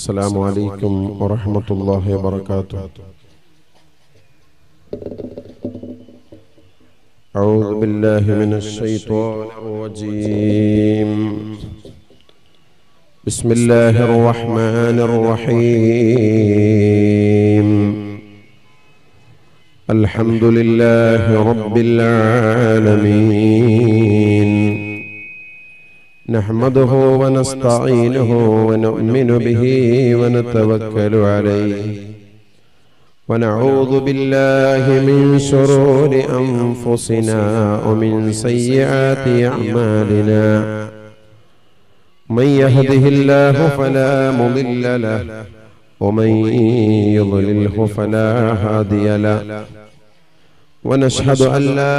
السلام عليكم ورحمة الله وبركاته. أعوذ بالله من الشيطان الرجيم. بسم الله الرحمن الرحيم. الحمد لله رب العالمين. نحمده ونستعينه ونؤمن به ونتوكل عليه ونعوذ بالله من شرور أنفسنا ومن سيئات أعمالنا من يهده الله فلا مضل له ومن يضلله فلا هادي له ونشهد أن لا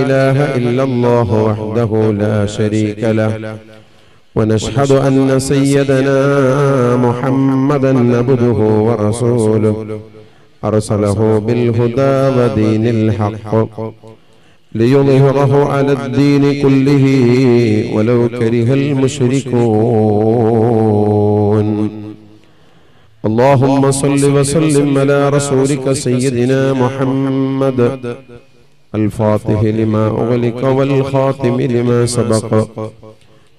إله إلا الله وحده لا شريك له ونشهد أن سيدنا محمدًا عبده ورسوله أرسله بالهدى ودين الحق ليظهره على الدين كله ولو كره المشركون. اللهم صل وسلم على رسولك سيدنا محمد الفاتح لما أغلق والخاتم لما سبق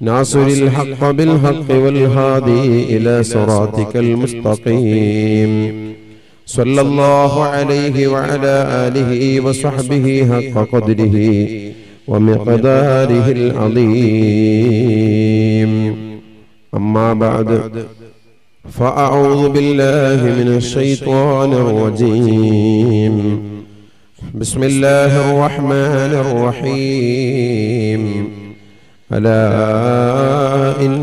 ناصر الحق بالحق والهادي إلى صراطك المستقيم صلى الله عليه وعلى آله وصحبه حق قدره ومقداره العظيم. أما بعد فأعوذ بالله من الشيطان الرجيم. بسم الله الرحمن الرحيم. ألا إن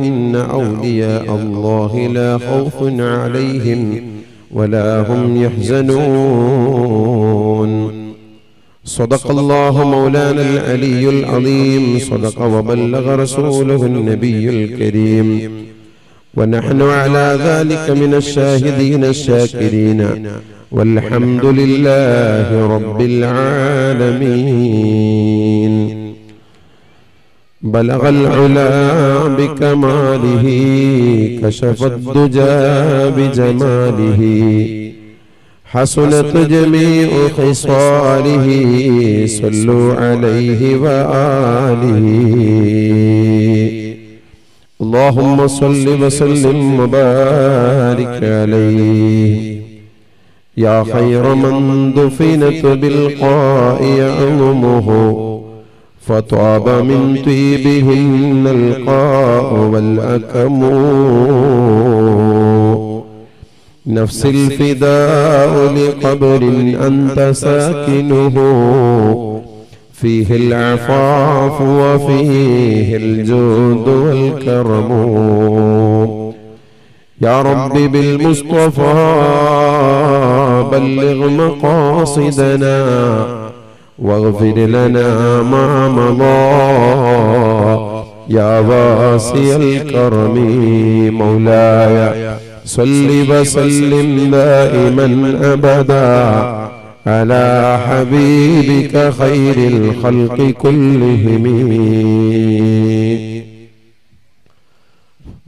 أولياء الله لا خوف عليهم ولا هم يحزنون. صدق الله مولانا العلي العظيم. صدق وبلغ رسوله النبي الكريم ونحن على ذلك من الشاهدين الشاكرين والحمد لله رب العالمين. بلغ العلا بكماله كشف الدجى بجماله حسنت جميع خصاله صلوا عليه وآله. اللهم صل وسلم وبارك عليه يا خير من دفنت بالقاء يعظمه فطاب من طيبهن القاء والأكم نفس الفداء لقبر أنت ساكنه فيه العفاف وفيه الجود والكرم. يا رب بالمصطفى بلغ مقاصدنا واغفر لنا ما مضى يا واسع الكرم. مولاي صل وسلم دائما أبدا على حبيبك خير الخلق كلهم.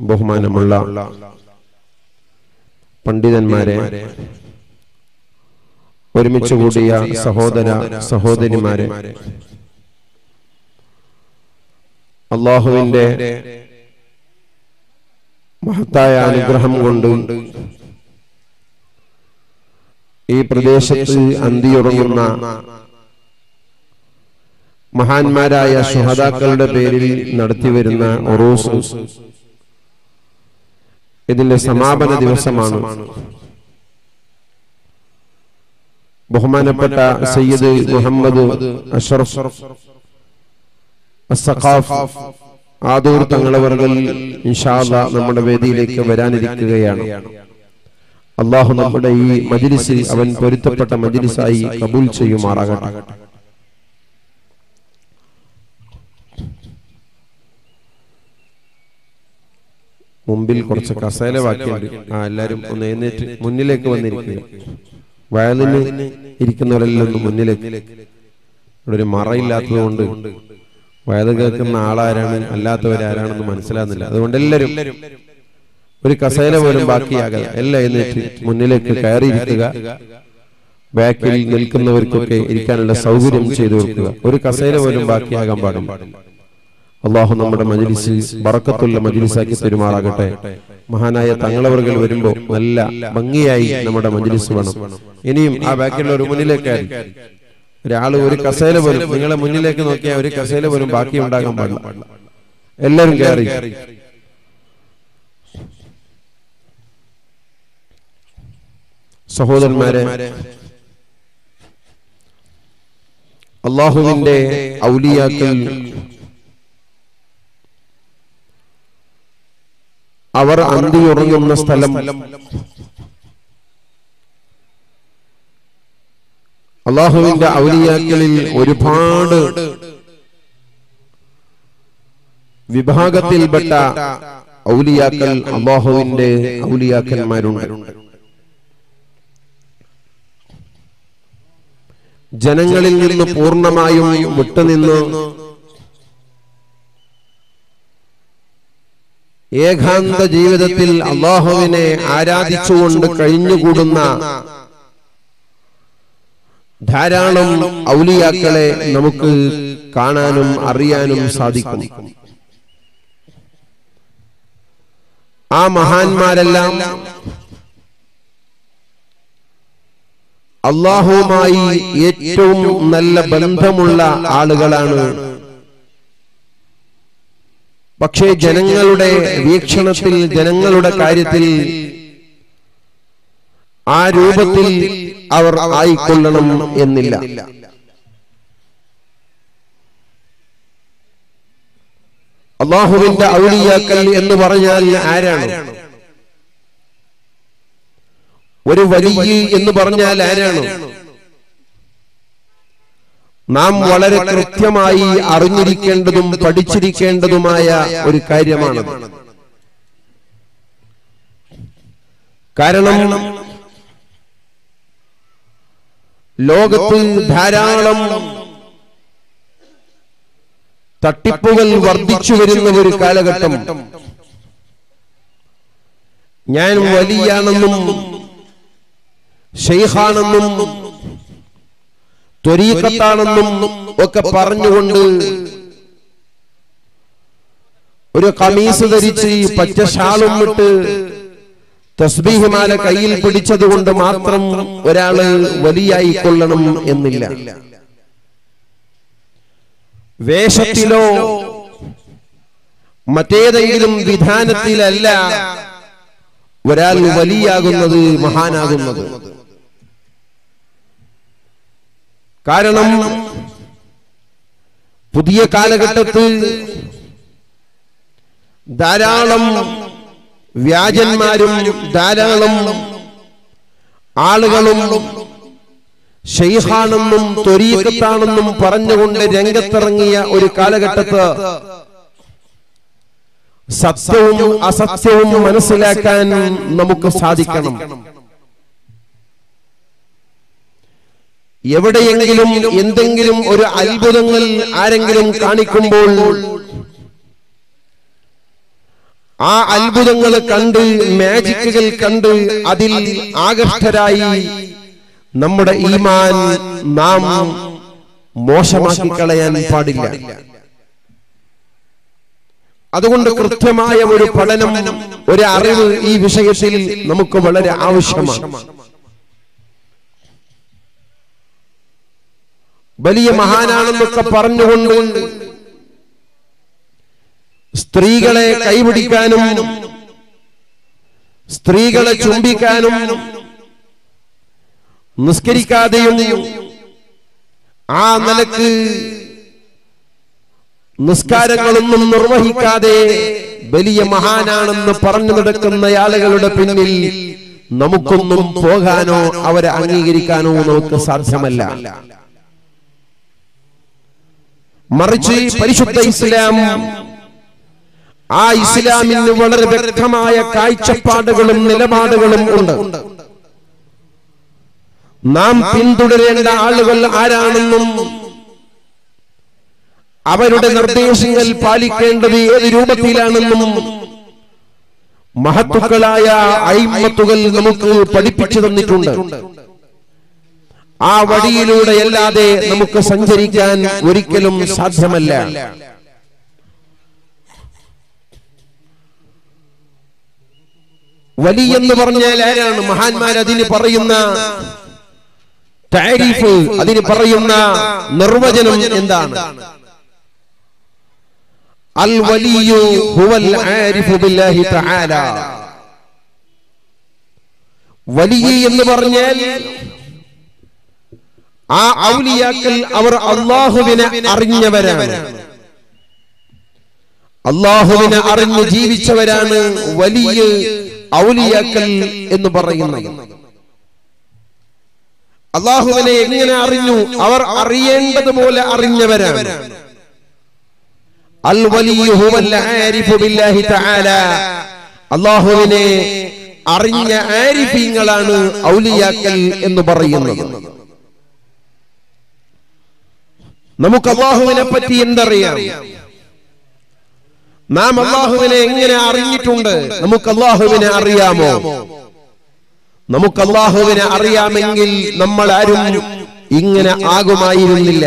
ബഹുമാനമുള്ള പണ്ഡിതന്മാരെ, ഒരുമിച്ച് കൂടിയ സഹോദര സഹോദരിമാരെ, അല്ലാഹുവിന്റെ മഹത്തായ അനുഗ്രഹം കൊണ്ട് ഈ പ്രദേശത്ത് അന്തിയുറങ്ങുന്ന മഹാന്മാരായ ശുഹദാക്കളുടെ പേരിൽ നടത്തിവരുന്ന ഉറൂസ് ഇതിന്റെ സമാപന ദിവസമാണ്. ബഹുമാനപ്പെട്ട സയ്യിദ് മുഹമ്മദ് അഷ്റഫ് അസ്സഖാഫ് ആദൂർ തങ്ങളവറുകൾ ഇൻഷാ അല്ലാഹ് നമ്മുടെ വേദിയിലേക്ക് വരാനിരിക്കുകയാണ്. അല്ലാഹു നമ്മുടെ ഈ മജ്‌ലിസിൽ അവൻ പൊരുത്തപ്പെട്ട മജ്‌ലിസായി കബൂൽ ചെയ്യുമാറാകട്ടെ. മുമ്പിൽ കുറച്ച് കസേല വാക്കിയുണ്ട്. എല്ലാവരും ഒന്ന് എഴുന്നേറ്റ് മുന്നിലേക്ക് വന്നിരിക്കുക. വയലിന് ഇരിക്കുന്നവരെല്ലാം ഒന്ന് മുന്നിലേക്ക്. ഇവിടെ ഒരു മറയില്ലാത്തത് കൊണ്ട് വയത് കേൾക്കുന്ന ആളാരാണ് അല്ലാത്തവരാരാണെന്ന് മനസ്സിലാകുന്നില്ല. അതുകൊണ്ട് എല്ലാവരും ഒരു കസേര പോലും ബാക്കിയാകാം. എല്ലാം എഴുന്നേറ്റ് മുന്നിലേക്ക് കയറിയിരിക്കുക. ബാക്കിൽ നിൽക്കുന്നവർക്കൊക്കെ ഇരിക്കാനുള്ള സൗകര്യം ചെയ്തു കൊടുക്കുക. ഒരു കസേര പോലും ബാക്കിയാകാൻ പാടില്ല. അള്ളാഹു നമ്മുടെ മജ്‌ലിസ് ബറക്കത്തുള്ള മജ്‌ലിസാക്കി പെരുമാറാകട്ടെ. മഹാനായ തങ്ങളവറുകൾ വരുമ്പോൾ നല്ല ഭംഗിയായി നമ്മുടെ മജ്‌ലിസ് വേണം. ഇനിയും ആ ബാക്കിലുള്ള ഒരു മുന്നിലേക്കായി ഒരാൾ ഒരു കസേല പോലും, നിങ്ങളെ മുന്നിലേക്ക് നോക്കിയാൽ ഒരു കസേല പോലും ബാക്കി ഉണ്ടാകാൻ പാടില്ല. എല്ലാവരും കയറി. സഹോദരന്മാരെ, അള്ളാഹുവിന്റെ ഔലിയാക്കൾ അവർ അന്തിയുറങ്ങുന്ന സ്ഥലം അള്ളാഹുവിന്റെ ഔലിയാക്കളിൽ ഒരുപാട് വിഭാഗത്തിൽപ്പെട്ട ഔലിയാക്കൾ അള്ളാഹുവിന്റെ ഔലിയാക്കന്മാരുണ്ട്. ജനങ്ങളിൽ നിന്ന് പൂർണ്ണമായും വിട്ടുനിന്ന് ഏകാന്ത ജീവിതത്തിൽ അള്ളാഹുവിനെ ആരാധിച്ചുകൊണ്ട് കഴിഞ്ഞുകൂടുന്ന ധാരാളം ഔലിയാക്കളെ നമുക്ക് കാണാനും അറിയാനും സാധിക്കും. ആ മഹാന്മാരെല്ലാം അള്ളാഹുവുമായി ഏറ്റവും നല്ല ബന്ധമുള്ള ആളുകളാണ്. പക്ഷേ ജനങ്ങളുടെ വീക്ഷണത്തിൽ, ജനങ്ങളുടെ കാര്യത്തിൽ ആ രൂപത്തിൽ അവർ ആയിക്കൊള്ളണം എന്നില്ല. അള്ളാഹുവിന്റെ ഔലിയാക്കൾ എന്ന് പറഞ്ഞാൽ ആരാണ്? ഒരു വലിയ എന്ന് പറഞ്ഞാൽ ആരാണ്? നാം വളരെ കൃത്യമായി അറിഞ്ഞിരിക്കേണ്ടതും പഠിച്ചിരിക്കേണ്ടതുമായ ഒരു കാര്യമാണ്. കാരണം ലോകത്തിൽ ധാരാളം തട്ടിപ്പുകൾ വർദ്ധിച്ചു വരുന്ന ഒരു കാലഘട്ടം. ഞാൻ വലിയാണെന്നും ശൈഖാണെന്നും ത്വരീഖത്താണെന്നും ഒക്കെ പറഞ്ഞുകൊണ്ട് ഒരു ഖമീസ് ധരിച്ച് പച്ച ഷാളും ഇട്ട് തസ്ബീഹ് മാല കയ്യിൽ പിടിച്ചത് കൊണ്ട് മാത്രം ഒരാള് വലിയായിക്കൊള്ളണം എന്നില്ല. വേഷത്തിലോ മറ്റേതെങ്കിലും വിധാനത്തിലല്ല ഒരാൾ വലിയാകുന്നത്, മഹാനാകുന്നത്. കാരണം പുതിയ കാലഘട്ടത്തിൽ ധാരാളം വ്യാജന്മാരും ധാരാളം ആളുകളും ശൈഖാണെന്നും ത്വരീഖത്താണെന്നും പറഞ്ഞുകൊണ്ട് രംഗത്തിറങ്ങിയ ഒരു കാലഘട്ടത്ത് സത്യവും അസത്യവും മനസ്സിലാക്കാൻ നമുക്ക് സാധിക്കണം. എവിടെയെങ്കിലും എന്തെങ്കിലും ഒരു അത്ഭുതങ്ങൾ ആരെങ്കിലും കാണിക്കുമ്പോൾ ആ അത്ഭുതങ്ങൾ കണ്ട്, മാജിക്കുകൾ കണ്ട് അതിൽ ആകർഷകരായി നമ്മുടെ ഈമാൻ നാം മോശമാക്കി കളയാൻ പാടില്ല. അതുകൊണ്ട് കൃത്യമായ ഒരു പഠനം, ഒരു അറിവ് ഈ വിഷയത്തിൽ നമുക്ക് വളരെ ആവശ്യമാണ്. വലിയ മഹാനാണെന്നൊക്കെ പറഞ്ഞുകൊണ്ട് സ്ത്രീകളെ കൈപിടിക്കാനും സ്ത്രീകളെ ചുംബിക്കാനും നിസ്കരിക്കാതെയും ആ നിലക്ക് നിസ്കാരങ്ങളൊന്നും നിർവഹിക്കാതെ വലിയ മഹാനാണെന്ന് പറഞ്ഞു നടക്കുന്ന ആളുകളുടെ പിന്നിൽ നമുക്കൊന്നും പോകാനോ അവരെ അംഗീകരിക്കാനോ നമുക്ക് സാധ്യമല്ല. മറിച്ച് പരിശുദ്ധ ഇസ്ലാം, ആ ഇസ്ലാമിന് വളരെ വ്യക്തമായ കാഴ്ചപ്പാടുകളും നിലപാടുകളും ഉണ്ട്. നാം പിന്തുടരേണ്ട ആളുകൾ ആരാണെന്നും അവരുടെ നിർദ്ദേശങ്ങൾ പാലിക്കേണ്ടത് ഏത് രൂപത്തിലാണെന്നും മഹത്തുക്കളായ അയിമ്മത്തുകൾ നമുക്ക് പഠിപ്പിച്ചു തന്നിട്ടുണ്ട്. ആ വഴിയിലൂടെ അല്ലാതെ നമുക്ക് സഞ്ചരിക്കാൻ ഒരിക്കലും സാധ്യമല്ല. വലി എന്ന് പറഞ്ഞാൽ ആരാണ്? മഹാന്മാർ അതിന് പറയുന്ന താരീഫ്, അതിന് പറയുന്ന നിർവചനം എന്താണ്? അൽ വലിയു ഹുവൽ ആരിഫു ബില്ലാഹി തആല. വലി എന്ന് പറഞ്ഞാൽ ആ ഔലിയാക്കൾ അവർ അല്ലാഹുവിനെ അറിഞ്ഞവരാണ്, അല്ലാഹുവിനെ അറിഞ്ഞ് ജീവിച്ചവരാണ് വലിയ ഔലിയാക്കൾ എന്ന് പറയുന്നത്. അല്ലാഹുവിനെ എങ്ങനെ അറിഞ്ഞു? അവർ അറിയേണ്ടതുപോലെ അറിഞ്ഞവരാണ്. അൽ വലിയു ഹുവൽ ആരിഫു ബില്ലാഹി തആല. അല്ലാഹുവിനെ അറിഞ്ഞ ആരിഫീങ്ങളാണ് ഔലിയാക്കൾ എന്ന് പറയുന്നത്. നമുക്ക് അല്ലാഹുവിനെ പറ്റി എന്തറിയാം? നാം അല്ലാഹുവിനെ എങ്ങനെ അറിഞ്ഞിട്ടുണ്ട്? നമുക്ക് അല്ലാഹുവിനെ അറിയാമോ? നമുക്ക് അല്ലാഹുവിനെ അറിയാമെങ്കിൽ നമ്മൾ ആരും ഇങ്ങനെ ആകുമായിരുന്നില്ല.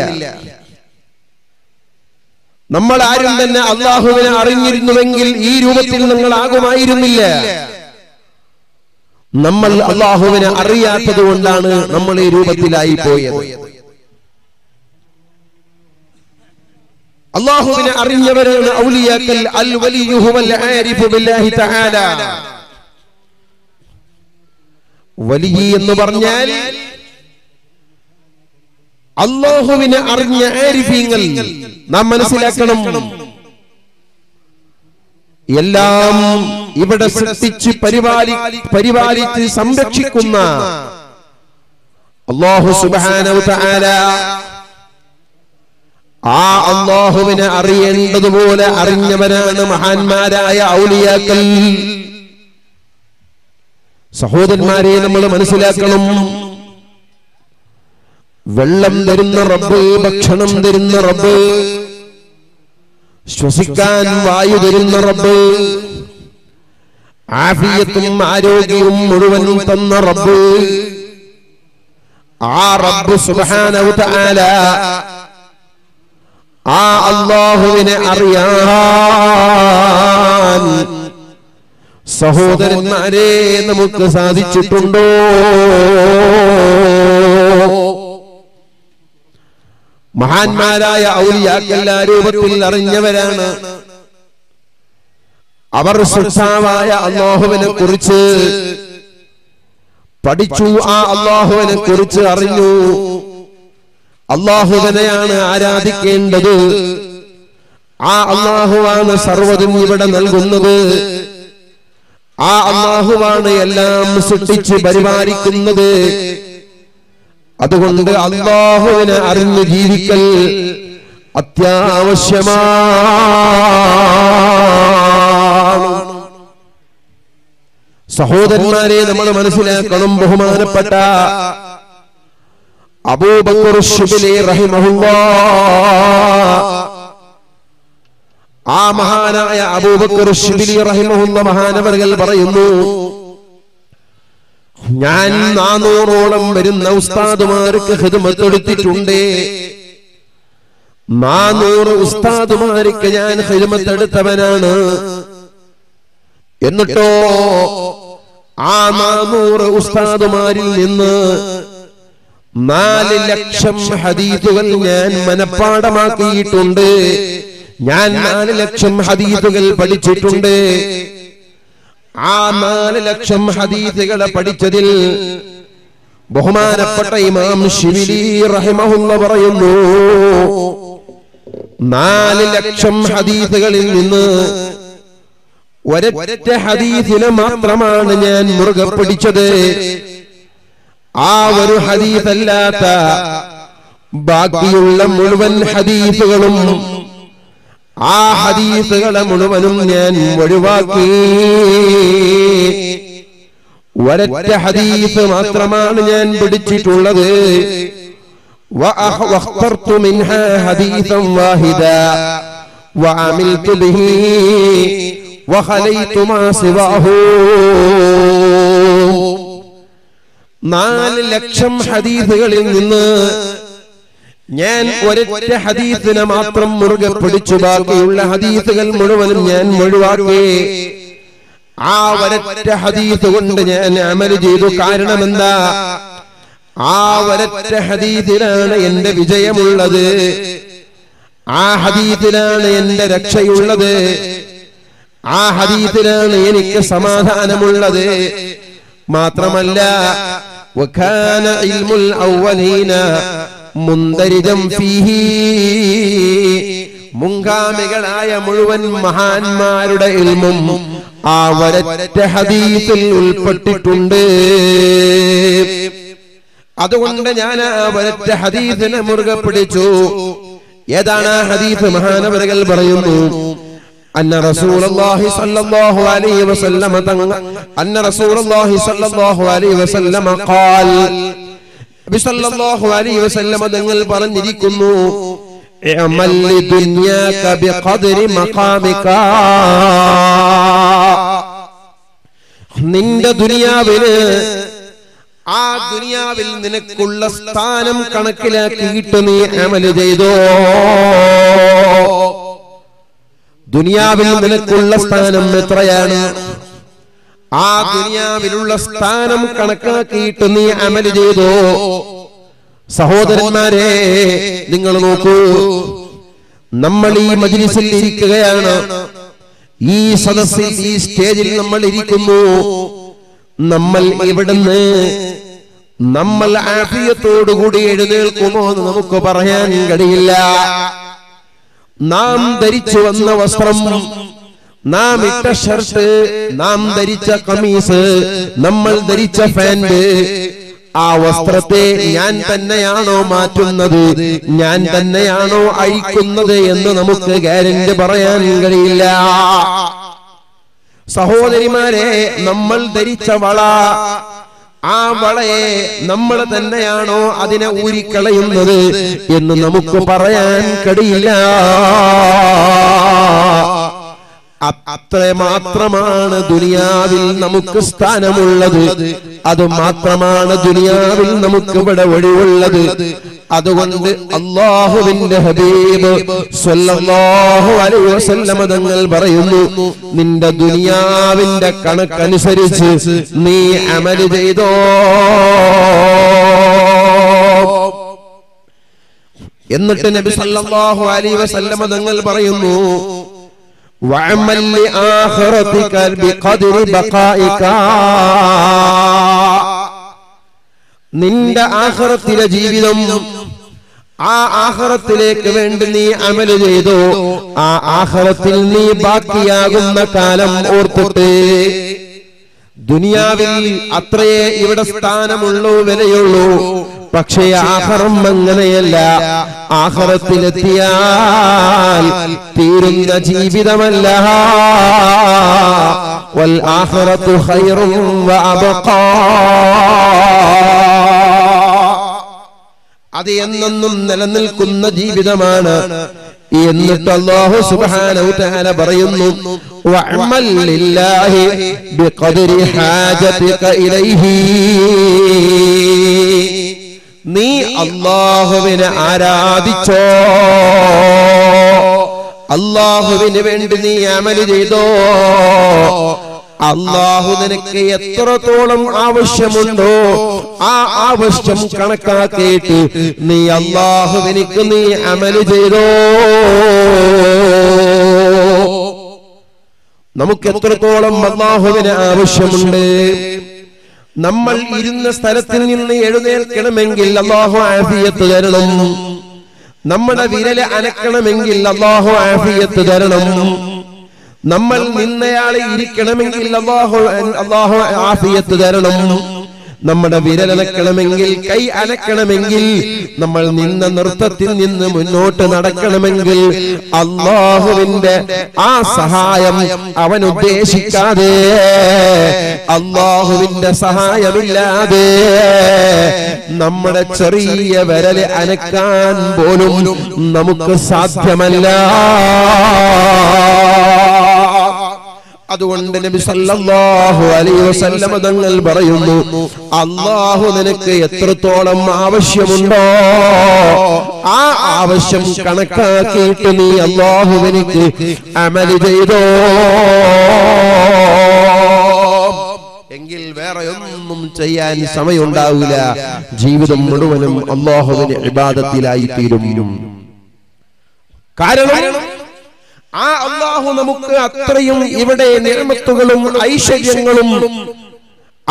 നമ്മൾ ആരും തന്നെ അല്ലാഹുവിനെ അറിഞ്ഞിരുന്നുവെങ്കിൽ ഈ രൂപത്തിൽ നിങ്ങൾ ആകുമായിരുന്നില്ല. നമ്മൾ അല്ലാഹുവിനെ അറിയാത്തത് കൊണ്ടാണ് നമ്മൾ ഈ രൂപത്തിലായി പോയത്. അല്ലാഹുവിനെ അറിഞ്ഞവരാണ് ഔലിയാക്കൾ. അൽ വലിയു ഹുവൽ ആരിഫു ബില്ലാഹി തആല. വലിയ എന്ന് പറഞ്ഞാൽ അല്ലാഹുവിനെ അറിഞ്ഞ ആരിഫീങ്ങൾ. നാം മനസ്സിലാക്കണം, എല്ലാം ഇവിടെ സൃഷ്ടിച്ച് പരിപാലിച്ച് സംരക്ഷിക്കുന്ന അല്ലാഹു സുബ്ഹാനഹു തആല, ആ അല്ലാഹുവിനെ അറിയേണ്ടതുപോലെ അറിഞ്ഞവരാണ് മഹാന്മാരായ ഔലിയാക്കൾ. സഹോദരന്മാരെ, നമ്മൾ മനസ്സിലാക്കണം, വെള്ളം തരുന്ന റബ്ബ്, ഭക്ഷണം തരുന്ന റബ്ബ്, ശ്വസിക്കാൻ വായു തരുന്ന റബ്ബ്, ആഫിയത്തും ആരോഗ്യവും മുഴുവൻ തന്ന റബ്ബ്, ആ റബ്ബ് സുബ്ഹാനഹു തആല, ആ അല്ലാഹുവിനെ അറിയാൻ സഹോദരന്മാരെ നമുക്ക് സാധിച്ചിട്ടുണ്ടോ? മഹാന്മാരായ ഔലിയാക്കൾ ആ രൂപത്തിൽ അറിഞ്ഞവരാണ്. അവർ സൃഷ്ടാവായ അല്ലാഹുവിനെ കുറിച്ച് പഠിച്ചു, ആ അല്ലാഹുവിനെ കുറിച്ച് അറിഞ്ഞു. അല്ലാഹുവിനെയാണ് ആരാധിക്കേണ്ടത്. ആ അല്ലാഹുവാണ് സർവ്വതും ഇവിടെ നൽകുന്നത്. ആ അല്ലാഹുവാണ് എല്ലാം സൃഷ്ടിച്ച് പരിപാലിക്കുന്നത്. അതുകൊണ്ട് അല്ലാഹുവിനെ അറിഞ്ഞ് ജീവിക്കൽ അത്യാവശ്യമാണ്. സഹോദരന്മാരെ, നമ്മൾ മനസ്സിലാക്കണം, ബഹുമാനപ്പെട്ട അബൂബക്കർ ശുബിലി റഹിമഹുല്ലാഹ്, ആ മഹാനായ അബൂബക്കർ ശുബിലി റഹിമഹുല്ലാഹ് മഹാനവർകൾ പറയുന്നു, ഞാൻ 400ഓളം വരുന്ന ഉസ്താദുമാർക്ക് ഖിദ്മത്ത് എടുത്തിട്ടുണ്ട്. 400 ഉസ്താദുമാർക്ക് ഞാൻ ഖിദ്മത്ത് എടുത്തവനാണ്. എന്നിട്ടോ ആ 400 ഉസ്താദുമാരിൽ നിന്ന് 4 ലക്ഷം ഹദീസുകൾ ഞാൻ മനപ്പാഠമാക്കിയിട്ടുണ്ട്. ഞാൻ 4 ലക്ഷം ഹദീസുകൾ പഠിച്ചിട്ടുണ്ട്. ആ 4 ലക്ഷം ഹദീസുകളെ പഠിച്ചതിൽ ബഹുമാനപ്പെട്ട ഇമാം ശിബിലി റഹിമഹുള്ള പറയുന്നു, 4 ലക്ഷം ഹദീസുകളിൽ നിന്ന് ഒരൊറ്റ ഹദീസിനെ മാത്രമാണ് ഞാൻ മുറുകെ പിടിച്ചത്. ആ ഒരു ഹദീസല്ലാത്ത ബാക്കിയുള്ള മുഴുവൻ ഹദീസുകളും, ആ ഹദീസുകളെ മുഴുവനും ഞാൻ ഒഴിവാക്കി. ഒരൊറ്റ ഹദീസ് മാത്രമാണ് ഞാൻ പിടിച്ചിട്ടുള്ളത്. വഅഖ്തർതു മിൻഹാ ഹദീസൻ വാഹിദ വഅമിൽതു ബിഹി وخليت ما سواه. 4 ലക്ഷം ഹദീസുകളിൽ നിന്ന് ഞാൻ ഒരൊറ്റ ഹദീസിനെ മാത്രം മുറുകെ പിടിച്ചു, ബാക്കിയുള്ള ഹദീസുകൾ മുഴുവനും ഞാൻ മുഴുവാക്കി. ആ ഒരൊറ്റ ഹദീസ് കൊണ്ട് ഞാൻ അമൽ ചെയ്തു. കാരണമെന്താ? ആ ഒരൊറ്റ ഹദീസിലാണ് എന്റെ വിജയമുള്ളത്, ആ ഹദീസിലാണ് എന്റെ രക്ഷയുള്ളത്, ആ ഹദീസിലാണ് എനിക്ക് സമാധാനമുള്ളത്. മാത്രമല്ല വകാന ഇൽമുൽ അവ്വലീന മുന്ദരിജം ഫീഹി, മുൻഗാമികളായ മുഴുവൻ മഹാന്മാരുടെ ഇൽമും ആ ഒരൊറ്റ ഹദീസിൽ ഉൾപ്പെട്ടിട്ടുണ്ട്. അതുകൊണ്ട് ഞാൻ ആ ഒരൊറ്റ ഹദീസിനെ മുറുകെ പിടിച്ചു. ഏതാണ് ആ ഹദീസ്? മഹാനവരകൾ പറയുന്നു അന്ന റസൂലുള്ളാഹി സ്വല്ലല്ലാഹു അലൈഹി വസല്ലമ ഖാൽ, നബി സ്വല്ലല്ലാഹു അലൈഹി വസല്ലമ തങ്ങൾ പറഞ്ഞിരിക്കുന്നു, ഇഅമൽ ലിദുനിയാക ബിഖദ്രി മഖാമിക, നിന്റെ ദുനിയാവിന് ആ ദുനിയാവിൽ നിനക്കുള്ള സ്ഥാനം കണക്കിലാക്കിയിട്ട് നീ അമൽ ചെയ്തോ. ദുനിയാവിൽ നിനക്കുള്ള സ്ഥാനം എത്രയാണ്? ആ ദുനിയാവിലുള്ള സ്ഥാനം കണക്കാക്കിയിട്ട് നീ അമൽ ചെയ്തോ. സഹോദരന്മാരെ, നിങ്ങൾ നോക്കൂ, നമ്മൾ ഈ മജ്‌ലിസിൽ ഇരിക്കുകയാണ്, ഈ സദസ്സിൽ, ഈ സ്റ്റേജിൽ നമ്മൾ ഇരിക്കുന്നു. നമ്മൾ ഇവിടുന്ന് നമ്മൾ ആഫിയത്തോടുകൂടി എഴുന്നേൽക്കുമോ എന്ന് നമുക്ക് പറയാൻ കഴിയില്ല. നാം ധരിച്ചു വന്ന വസ്ത്രം, നാം ഇട്ട ഷർട്ട്, നാം ധരിച്ച കമീസ്, നമ്മൾ ധരിച്ച പാന്റ്, ആ വസ്ത്രത്തെ ഞാൻ തന്നെയാണോ മാറ്റുന്നത്, ഞാൻ തന്നെയാണോ അഴിക്കുന്നത് എന്ന് നമുക്ക് ഗ്യാരണ്ടി പറയാൻ കഴിയില്ല. സഹോദരിമാരെ, നമ്മൾ ധരിച്ച വള, ആ വളയെ നമ്മൾ തന്നെയാണോ അതിനെ ഊരിക്കളയുന്നത് എന്ന് നമുക്ക് പറയാൻ കഴിയില്ല. അത്രമാത്രമാണ് ദുനിയാവിൽ നമുക്ക് സ്ഥാനമുള്ളത്, അത് മാത്രമാണ് ദുനിയാവിൽ നമുക്ക് ഇവിടെ ഒഴിവുള്ളത്. അതുകൊണ്ട് അല്ലാഹുവിന്റെ ഹബീബ് സ്വല്ലല്ലാഹു അലൈഹി വസല്ലം തങ്ങൾ പറയുന്നു, നിന്റെ ദുനിയാവിന്റെ കണക്കനുസരിച്ച് നീ അമൽ ചെയ്തോ. എന്നിട്ട് നബി സ്വല്ലല്ലാഹു അലൈഹി വസല്ലം തങ്ങൾ പറയുന്നു, വഅമൽ ലിആഖിറതിക ബിഖദ്രി ബഖായിക, നിന്റെ ആഖിറത്തിലെ ജീവിതം, ആ ആഖിറത്തിലേക്ക് വേണ്ടി നീ അമൽ ചെയ്തോ. ആ ആഖിറത്തിൽ നീ ബാക്കിയാകുന്ന കാലം ഓർത്തിട്ട്, ദുനിയാവിൽ അത്രയേ ഇവിടെ സ്ഥാനമുള്ളൂ, വിലയുള്ളൂ. പക്ഷേ ആഖിറം അങ്ങനെയല്ല. ആഖിറത്തിലെത്തിയാൽ തീരുന്ന ജീവിതമല്ല. വൽ ആഖിറതു ഖൈറും വഅബഖാ, അത് എന്നെന്നും നിലനിൽക്കുന്ന ജീവിതമാണ്. എന്നിട്ട് അല്ലാഹു സുബ്ഹാനഹു വ തആല പറയുന്നു, വഅമൽ ലില്ലാഹി ബിഖദ്രി ഹാജതിക ഇലൈഹി, നീ അല്ലാഹുവിനെ ആരാധിച്ചോ, അല്ലാഹുവിന് വേണ്ടി നീ അമൽ ചെയ്തോ. അല്ലാഹു നിനക്ക് എത്രത്തോളം ആവശ്യമുണ്ടോ ആ ആവശ്യം കണക്കാക്കിയിട്ട് നീ അല്ലാഹുവിനേക്ക് നീ അമൽ ചെയ്തോ. നമുക്ക് എത്രത്തോളം അല്ലാഹുവിന് ആവശ്യമുണ്ട്? നമ്മൾ ഇരുന്ന സ്ഥലത്തിൽ നിന്ന് എഴുന്നേൽക്കണമെങ്കിൽ അല്ലാഹു ആഫിയത്ത് തരണം. നമ്മുടെ വിരല് അനക്കണമെങ്കിൽ അല്ലാഹു ആഫിയത്ത് തരണം. നമ്മൾ നിന്നയാളെ ഇരിക്കണമെങ്കിൽ അല്ലാഹു ആഫിയത്ത് തരണം. നമ്മുടെ വിരലനക്കണമെങ്കിൽ, കൈ അനക്കണമെങ്കിൽ, നമ്മൾ നിന്ന നൃത്തത്തിൽ നിന്ന് മുന്നോട്ട് നടക്കണമെങ്കിൽ അല്ലാഹുവിന്റെ ആ സഹായം അവൻ ഉദ്ദേശിക്കാതെ, അല്ലാഹുവിന്റെ സഹായമില്ലാതെ നമ്മുടെ ചെറിയ വിരല് അനക്കാൻ പോലും നമുക്ക് സാധ്യമല്ല. അതുകൊണ്ട് നബി സല്ലല്ലാഹു അലൈഹി വസല്ലം തങ്ങൾ പറയുന്നു, അല്ലാഹു നിനക്ക് എത്രത്തോളം ആവശ്യമുണ്ടോ ആ ആവശ്യം കണക്കാക്കിയിട്ട് നീ അല്ലാഹുവിനേക്ക് അമൽ ചെയ്തോ, എങ്കിൽ വേറെ ഒന്നും ചെയ്യാൻ സമയമുണ്ടാവില്ല, ജീവിതം മുഴുവനും അല്ലാഹുവിന്റെ ഇബാദത്തിലായി തീരും. കാരണം ആ അല്ലാഹു നമുക്ക് അത്രയും ഇവിടെ നിഅമത്തുകളും ഐശ്വര്യങ്ങളും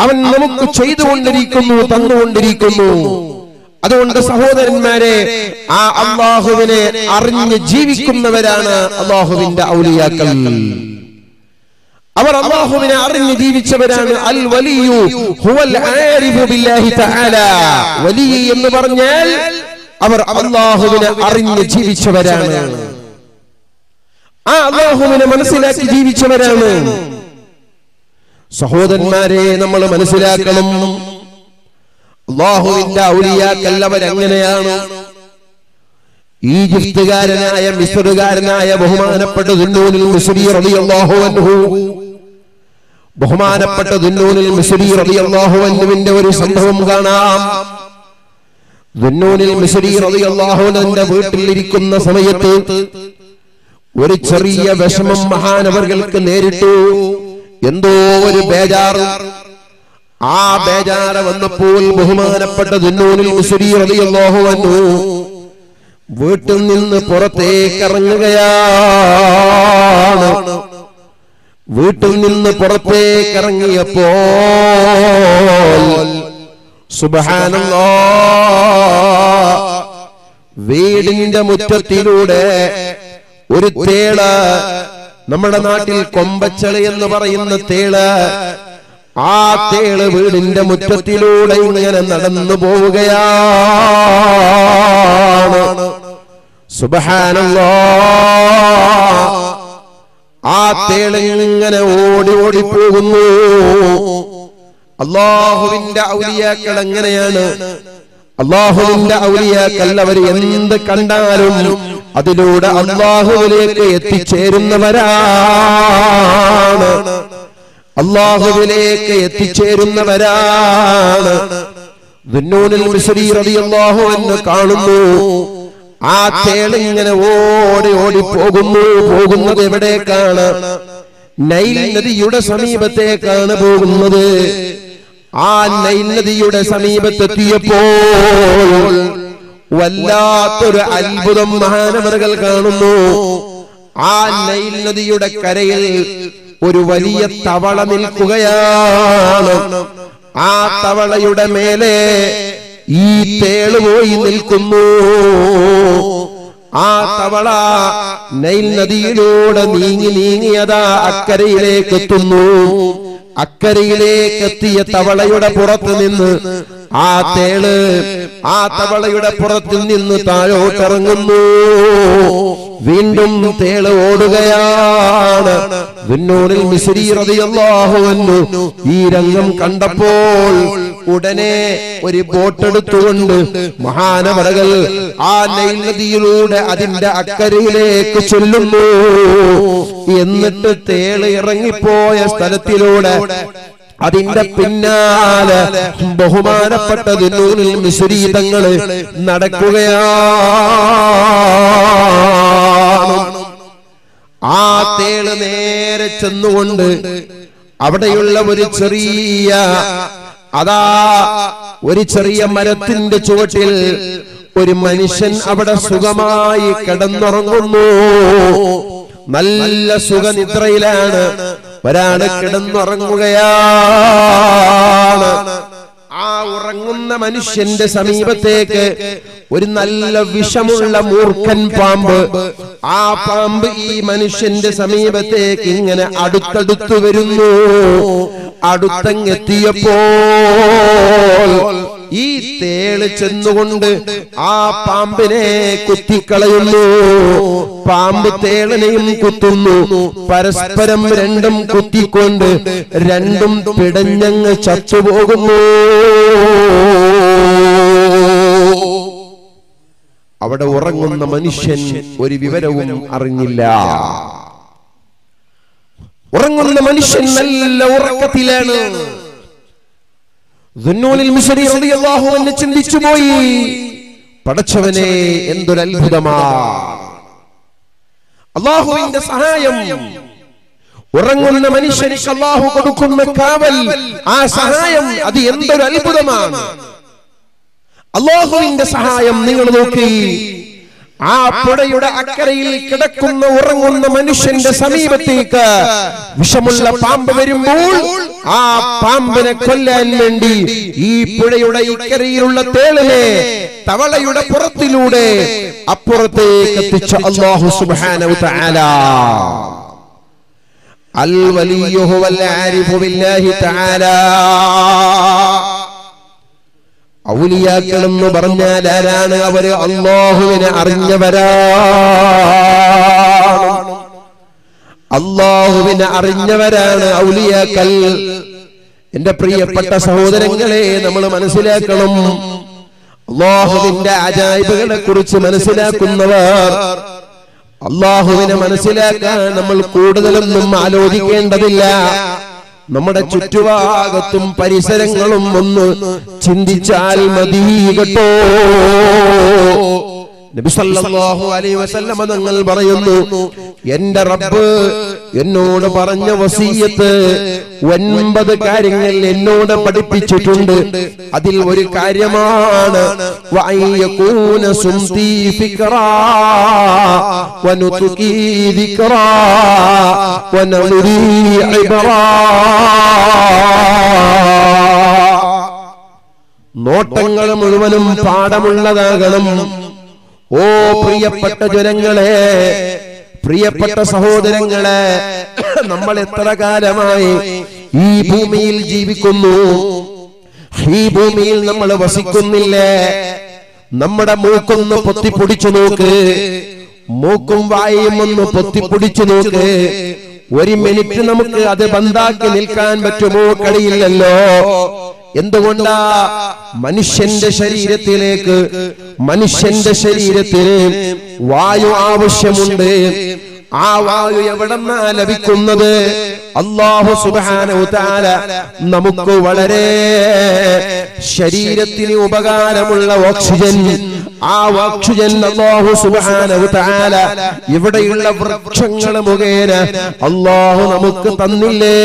അവൻ നമുക്ക് ചെയ്തുകൊണ്ടിരിക്കുന്നു, തന്നുകൊണ്ടിരിക്കുന്നു. അതുകൊണ്ട് സഹോദരന്മാരെ, ആ അല്ലാഹുവിനെ അറിഞ്ഞ് ജീവിക്കുന്നവരാണ് അല്ലാഹുവിന്റെ ഔലിയാക്കൾ. അവർ അല്ലാഹുവിനെ അറിഞ്ഞ് ജീവിച്ചവരാണ്. അൽ വലിയു ഹുവൽ ആരിഫു ബില്ലാഹി തആല. വലിയ എന്ന് പറഞ്ഞാൽ അവർ അല്ലാഹുവിനെ അറിഞ്ഞ് ജീവിച്ചവരാണ്, ആ അല്ലാഹുവിനെ മനസ്സിലാക്കി ജീവിച്ചവരാണ്. സഹോദരന്മാരെ, നമ്മൾ മനസ്സിലാക്കണം, അല്ലാഹുവിന്റെ ഔലിയാക്കൾ അവരെങ്ങനെയാണ്. ഈജിപ്തുകാരനായ മിസ്റുകാരനായ ബഹുമാനപ്പെട്ട ദുന്നൂനുൽ മിസ്രി റളിയല്ലാഹു അൻഹു, ബഹുമാനപ്പെട്ട ദുന്നൂനുൽ മിസ്രി റളിയല്ലാഹു അൻഹുവിന്റെ ഒരു സംഭവം കാണാം. ദുന്നൂനുൽ മിസ്രി റളിയല്ലാഹു അൻഹുവിന്റെ വീട്ടിലിരിക്കുന്ന സമയത്ത് ഒരു ചെറിയ വിഷമം മഹാനവർക്ക് നേരിട്ടു. എന്തോ ഒരു ബേജാറ്. ആ ബേജാറ് വന്നപ്പോൾ ബഹുമാനപ്പെട്ട ദുന്നൂനുൽ മിസ്രി റളിയല്ലാഹു അൻഹു വീട്ടിൽ നിന്ന് പുറത്തേക്കിറങ്ങുകയാണ്. വീട്ടിൽ നിന്ന് പുറത്തേക്കിറങ്ങിയപ്പോൾ സുബ്ഹാനല്ലാഹ്, വീടിന്റെ മുറ്റത്തിലൂടെ ഒരു തേള, നമ്മുടെ നാട്ടിൽ കൊമ്പച്ചളി എന്ന് പറയുന്ന തേള, ആ തേള് വീടിന്റെ മുറ്റത്തിലൂടെ ഇങ്ങനെ നടന്നു പോവുകയാണ്. സുബ്ഹാനല്ലാഹ്, ആ തേള് ഇങ്ങനെ ഓടി ഓടി പോകുന്നു. അല്ലാഹുവിന്റെ ഔലിയാക്കൾ എങ്ങനെയാണ്. അല്ലാഹുവിന്റെ ഔലിയാക്കൾ അവർ എന്ത് കണ്ടാലും അതിലൂടെ അല്ലാഹുവിലേക്ക് എത്തിച്ചേരുന്നവരാണ്, അല്ലാഹുവിലേക്ക് എത്തിച്ചേരുന്നവരാണ്. ദുന്നൂനുൽ മിസ്രി റളിയല്ലാഹു അൻഹു കാണുന്നു, ആ തേളിങ്ങനെ ഓടി ഓടി പോകുന്നു. പോകുന്നത് എവിടേക്കാണ്? നൈൽ നദിയുടെ സമീപത്തേക്കാണ് പോകുന്നത്. ആ നൈൽ നദിയുടെ സമീപത്തെത്തിയപ്പോൾ വല്ലാത്തൊരു അത്ഭുതം മഹാനവറുകൾ കാണുന്നു. ആ നൈൽ നദിയുടെ കരയിൽ ഒരു വലിയ തവള നിൽക്കുകയാണ്. ആ തവളയുടെ മേലെ ഈ തേള് പോയി നിൽക്കുന്നു. ആ തവള നൈൽ നദിയിലൂടെ നീങ്ങി നീങ്ങിയതാ അക്കരയിലേക്ക് എത്തുന്നു. അക്കരയിലേക്ക് എത്തിയ തവളയുടെ പുറത്ത് നിന്ന് ആ തേള് ആ തവളയുടെ പുറത്ത് നിന്ന് താഴോട്ടിറങ്ങുന്നു. വീണ്ടും തേള് ഓടുകയാണ്. ദുന്നൂനുൽ മിസ്രി റളിയല്ലാഹു അൻഹു ഈ രംഗം കണ്ടപ്പോൾ ഉടനെ ഒരു ബോട്ടെടുത്തുകൊണ്ട് മഹാനവറുകൾ ആ നൈൽ നദിയിലൂടെ അതിന്റെ അക്കരയിലേക്ക് ചൊല്ലുന്നു. എന്നിട്ട് തേള് ഇറങ്ങിപ്പോയ സ്ഥലത്തിലൂടെ അതിന്റെ പിന്നാലെ ബഹുമാനപ്പെട്ട ദുന്നൂനുൽ മിസ്രി തങ്ങൾ നടക്കുകയാണ്. ആ തേള് നേരെ ചെന്നുകൊണ്ട് അവിടെയുള്ള ഒരു ചെറിയ മരത്തിന്റെ ചുവട്ടിൽ ഒരു മനുഷ്യൻ അവിടെ സുഖമായി കിടന്നുറങ്ങുന്നു. നല്ല സുഖനിദ്രയിലാണ് ഒരാള് കിടന്നുറങ്ങുകയാണ്. ആ ഉറങ്ങുന്ന മനുഷ്യന്റെ സമീപത്തേക്ക് ഒരു നല്ല വിഷമുള്ള മൂർഖൻ പാമ്പ്, ആ പാമ്പ് ഈ മനുഷ്യന്റെ സമീപത്തേക്ക് ഇങ്ങനെ അടുത്തടുത്തു വരുന്നു. അടുത്തങ്ങെത്തിയപ്പോൾ ഈ തേള് ചെന്നുകൊണ്ട് ആ പാമ്പിനെ കുത്തിക്കളയുന്നു. പാമ്പ് തേളിനെയും കുത്തുന്നു. പരസ്പരം രണ്ടും കുത്തിക്കൊണ്ട് രണ്ടും പിടഞ്ഞങ്ങ് ചത്തുപോകുന്നു. അവിടെ ഉറങ്ങുന്ന മനുഷ്യൻ ഒരു വിവരവും അറിഞ്ഞില്ല. ഉറങ്ങുന്ന മനുഷ്യൻ നല്ല ഉറക്കത്തിലാണ്. ദുന്നൂനിൽ മിശ്രി റളിയല്ലാഹു അൻഹു ചിന്തിച്ചു പോയി, പടച്ചവനെ എന്തൊരു അത്ഭുതമാ, അല്ലാഹുവിന്റെ സഹായം, ഉറങ്ങുന്ന മനുഷ്യർക്ക് അല്ലാഹു കൊടുക്കുന്ന കാവൽ, ആ സഹായം അത് എന്തൊരു അത്ഭുതമാണ്. അല്ലാഹുവിന്റെ സഹായം നിങ്ങൾ നോക്കി, ആ പുഴയുടെ അക്കരയിൽ കിടക്കുന്ന ഉറങ്ങുന്ന മനുഷ്യന്റെ സമീപത്തേക്ക് വിഷമുള്ള പാമ്പ് വരുമ്പോൾ ആ പാമ്പിനെ കൊല്ലാൻ വേണ്ടി ഈ പുഴയുടെ ഇക്കരയിലുള്ള തേളിലെ തവളയുടെ പുറത്തിലൂടെ അപ്പുറത്തേക്ക് എത്തിച്ച അല്ലാഹു സുബ്ഹാനഹു തആല. അൽ വലിയ്യു ഹുവൽ ആരിഫു ബില്ലാഹി തആല. ഔലിയാക്കൾ എന്ന് പറഞ്ഞാൽ ആരാണ്? അവര് അല്ലാഹുവിനെ അറിഞ്ഞവരാണ്, അല്ലാഹുവിനെ അറിഞ്ഞവരാണ് ഔലിയാക്കൾ. എന്റെ പ്രിയപ്പെട്ട സഹോദരങ്ങളെ, നമ്മൾ മനസ്സിലാക്കണം, അല്ലാഹുവിന്റെ അജായിബുകളെ കുറിച്ച് മനസ്സിലാക്കുന്നവർ, അല്ലാഹുവിനെ മനസ്സിലാക്കാൻ നമ്മൾ കൂടുതലൊന്നും ആലോചിക്കേണ്ടതില്ല. നമ്മുടെ ചുറ്റുഭാഗത്തും പരിസരങ്ങളും ഒന്ന് ചിന്തിച്ചാൽ മതി കേട്ടോ. നബി സല്ലല്ലാഹു അലൈഹി വസല്ലമ തങ്ങൾ പറയുന്നു, എന്റെ റബ്ബ് എന്നോട് പറഞ്ഞ വസീയത്ത് 9 കാര്യങ്ങൾ എന്നോട് പഠിപ്പിച്ചിട്ടുണ്ട്. അതിൽ ഒരു കാര്യമാണ് വഅയ്യകൂന സുംതി ഫിക്റാ വനുതുകി ദിക്റാ വനമുരി ഇബ്റാ. നോട്ടങ്ങൾ മുഴുവനും പാഠമുള്ളതാകണം. ഓ പ്രിയപ്പെട്ട ജനങ്ങളെ, പ്രിയപ്പെട്ട സഹോദരങ്ങളെ, നമ്മൾ എത്ര കാലമായി ഈ ഭൂമിയിൽ ജീവിക്കുന്നു? ഈ ഭൂമിയിൽ നമ്മൾ വസിക്കുന്നില്ലേ? നമ്മുടെ മൂക്കൊന്ന് പൊത്തിപ്പൊടിച്ചു നോക്ക്, മൂക്കും വായും ഒന്ന് പൊത്തിപ്പൊടിച്ചു നോക്ക്. ഒരു മിനിറ്റ് നമുക്ക് അത് ബന്ധാക്കി നിൽക്കാൻ പറ്റുമോ? കഴിയില്ലല്ലോ. എന്തുകൊണ്ടാ? മനുഷ്യന്റെ ശരീരത്തിന് വായു ആവശ്യമുണ്ട്. ആ വായു എവിടെന്നാ ലഭിക്കുന്നത്? അല്ലാഹു സുബ്ഹാനഹു തആല നമുക്ക് വളരെ ശരീരത്തിന് ഉപകാരമുള്ള ഓക്സിജൻ, ആ ഓക്സിജൻ അല്ലാഹു സുബ്ഹാനഹു തആല ഇവിടെയുള്ള വൃക്ഷങ്ങൾ മുഖേന അല്ലാഹു നമുക്ക് തന്നില്ലേ?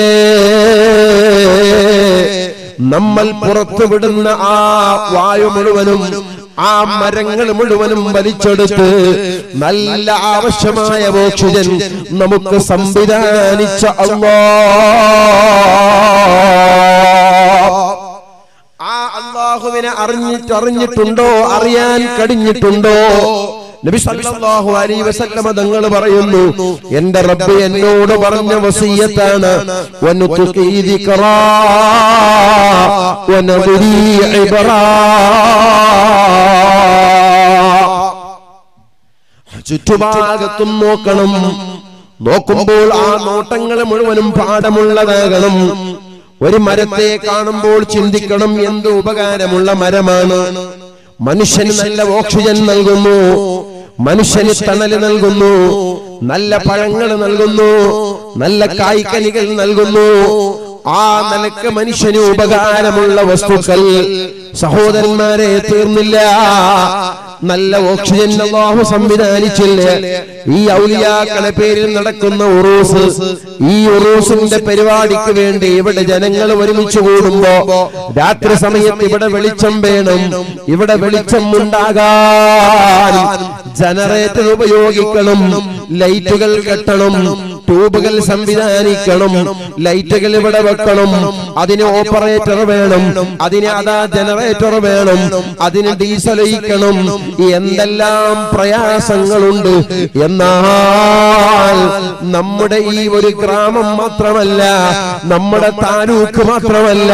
നമ്മൾ പുറത്തുവിടുന്ന ആ വായു മുഴുവനും, ആ മരങ്ങൾ മുഴുവനും വലിച്ചെടുത്ത് നല്ല ആവശ്യമായ ഓക്സിജൻ നമുക്ക് സംവിധാനിച്ച അല്ലാഹ്, ആ അല്ലാഹുവിനെ അറിഞ്ഞിട്ടുണ്ടോ? അറിയാൻ കഴിഞ്ഞിട്ടുണ്ടോ? നബി സല്ലല്ലാഹു അലൈഹി വസല്ലമ തങ്ങൾ പറയുന്നു, എൻ്റെ റബ്ബ് എന്നോട് പറഞ്ഞ വസിയത്താണ് വനുതുഖി ദിക്റാ വനബുരി ഇബ്റാ. ചുറ്റുഭാഗത്തും നോക്കണം. നോക്കുമ്പോൾ ആ നോട്ടങ്ങൾ മുഴുവനും പാഠമുള്ളതാകണം. ഒരു മരത്തെ കാണുമ്പോൾ ചിന്തിക്കണം, എന്ത് ഉപകാരമുള്ള മരമാണ്. മനുഷ്യന് നല്ല ഓക്സിജൻ നൽകുന്നു, മനുഷ്യന് തണല് നൽകുന്നു, നല്ല പഴങ്ങൾ നൽകുന്നു, നല്ല കായ്ക്കനികൾ നൽകുന്നു. ആ നിലക്ക് മനുഷ്യന് ഉപകാരമുള്ള വസ്തുക്കൾ സഹോദരന്മാരെ തീർന്നില്ല. നല്ല ഓക്സിജൻ അല്ലാഹു സംവിധാനിച്ചില്ലേ? ഈ ഔലിയാക്കളെ പേരിൽ നടക്കുന്ന ഉറൂസ്, ഈ ഉറൂസിന്റെ പരിപാടിക്ക് വേണ്ടി ഇവിടെ ജനങ്ങൾ ഒരുമിച്ച് കൂടുമ്പോ രാത്രി സമയത്ത് ഇവിടെ വെളിച്ചം വേണം. ഇവിടെ വെളിച്ചം ഉണ്ടാകാൻ ജനറേറ്റർ ഉപയോഗിക്കണം, ലൈറ്റുകൾ കെട്ടണം, ട്യൂബുകൾ സംവിധാനിക്കണം, ലൈറ്റുകൾ ഇവിടെ വെക്കണം, അതിന് ഓപ്പറേറ്റർ വേണം, അതിന് അതാ ജനറേറ്റർ വേണം, അതിന് ഡീസൽ ഒഴിക്കണം. എന്തെല്ലാം പ്രയാസങ്ങളുണ്ട്. എന്നാൽ നമ്മുടെ ഈ ഒരു ഗ്രാമം മാത്രമല്ല, നമ്മുടെ താലൂക്ക് മാത്രമല്ല,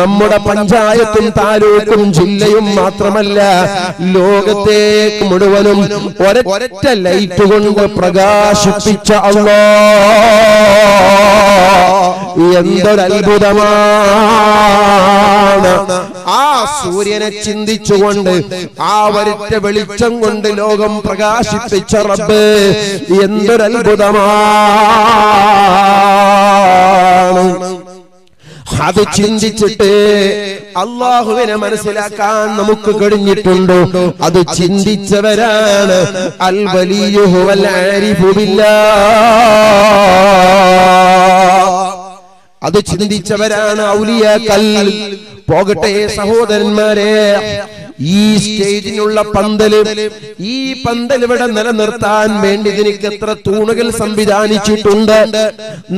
നമ്മുടെ പഞ്ചായത്തും താലൂക്കും ജില്ലയും മാത്രമല്ല, ലോകത്തേക്ക് മുഴുവനും ഒരൊറ്റ ലൈറ്റ് കൊണ്ട് പ്രകാശിപ്പിച്ച അല്ലാഹ് എന്തൊരത്ഭുതമാണ് ആ സൂര്യനെ ചിന്തിച്ചുകൊണ്ട് ആ വരറ്റ വെളിച്ചം കൊണ്ട് ലോകം പ്രകാശിപ്പിച്ച റബ്ബ് എന്തൊരത്ഭുതമാണ്. അത് ചിന്തിച്ചിട്ട് അള്ളാഹുവിനെ മനസ്സിലാക്കാൻ നമുക്ക് കഴിഞ്ഞിട്ടുണ്ടോ? അത് ചിന്തിച്ചവരാണ് അൽ വലിയു വൽ ആരിഫു ബില്ലാഹ്. അത് ചിന്തിച്ചവരാണ് ഔലിയാക്കൾ. പോകട്ടെ സഹോദരന്മാരെ, ഈ സ്റ്റേജിനുള്ള പന്തല്, ഈ പന്തൽ ഇവിടെ നിലനിർത്താൻ വേണ്ടി ഇതിനൊക്കെ എത്ര തൂണുകൾ സംവിധാനിച്ചിട്ടുണ്ട്.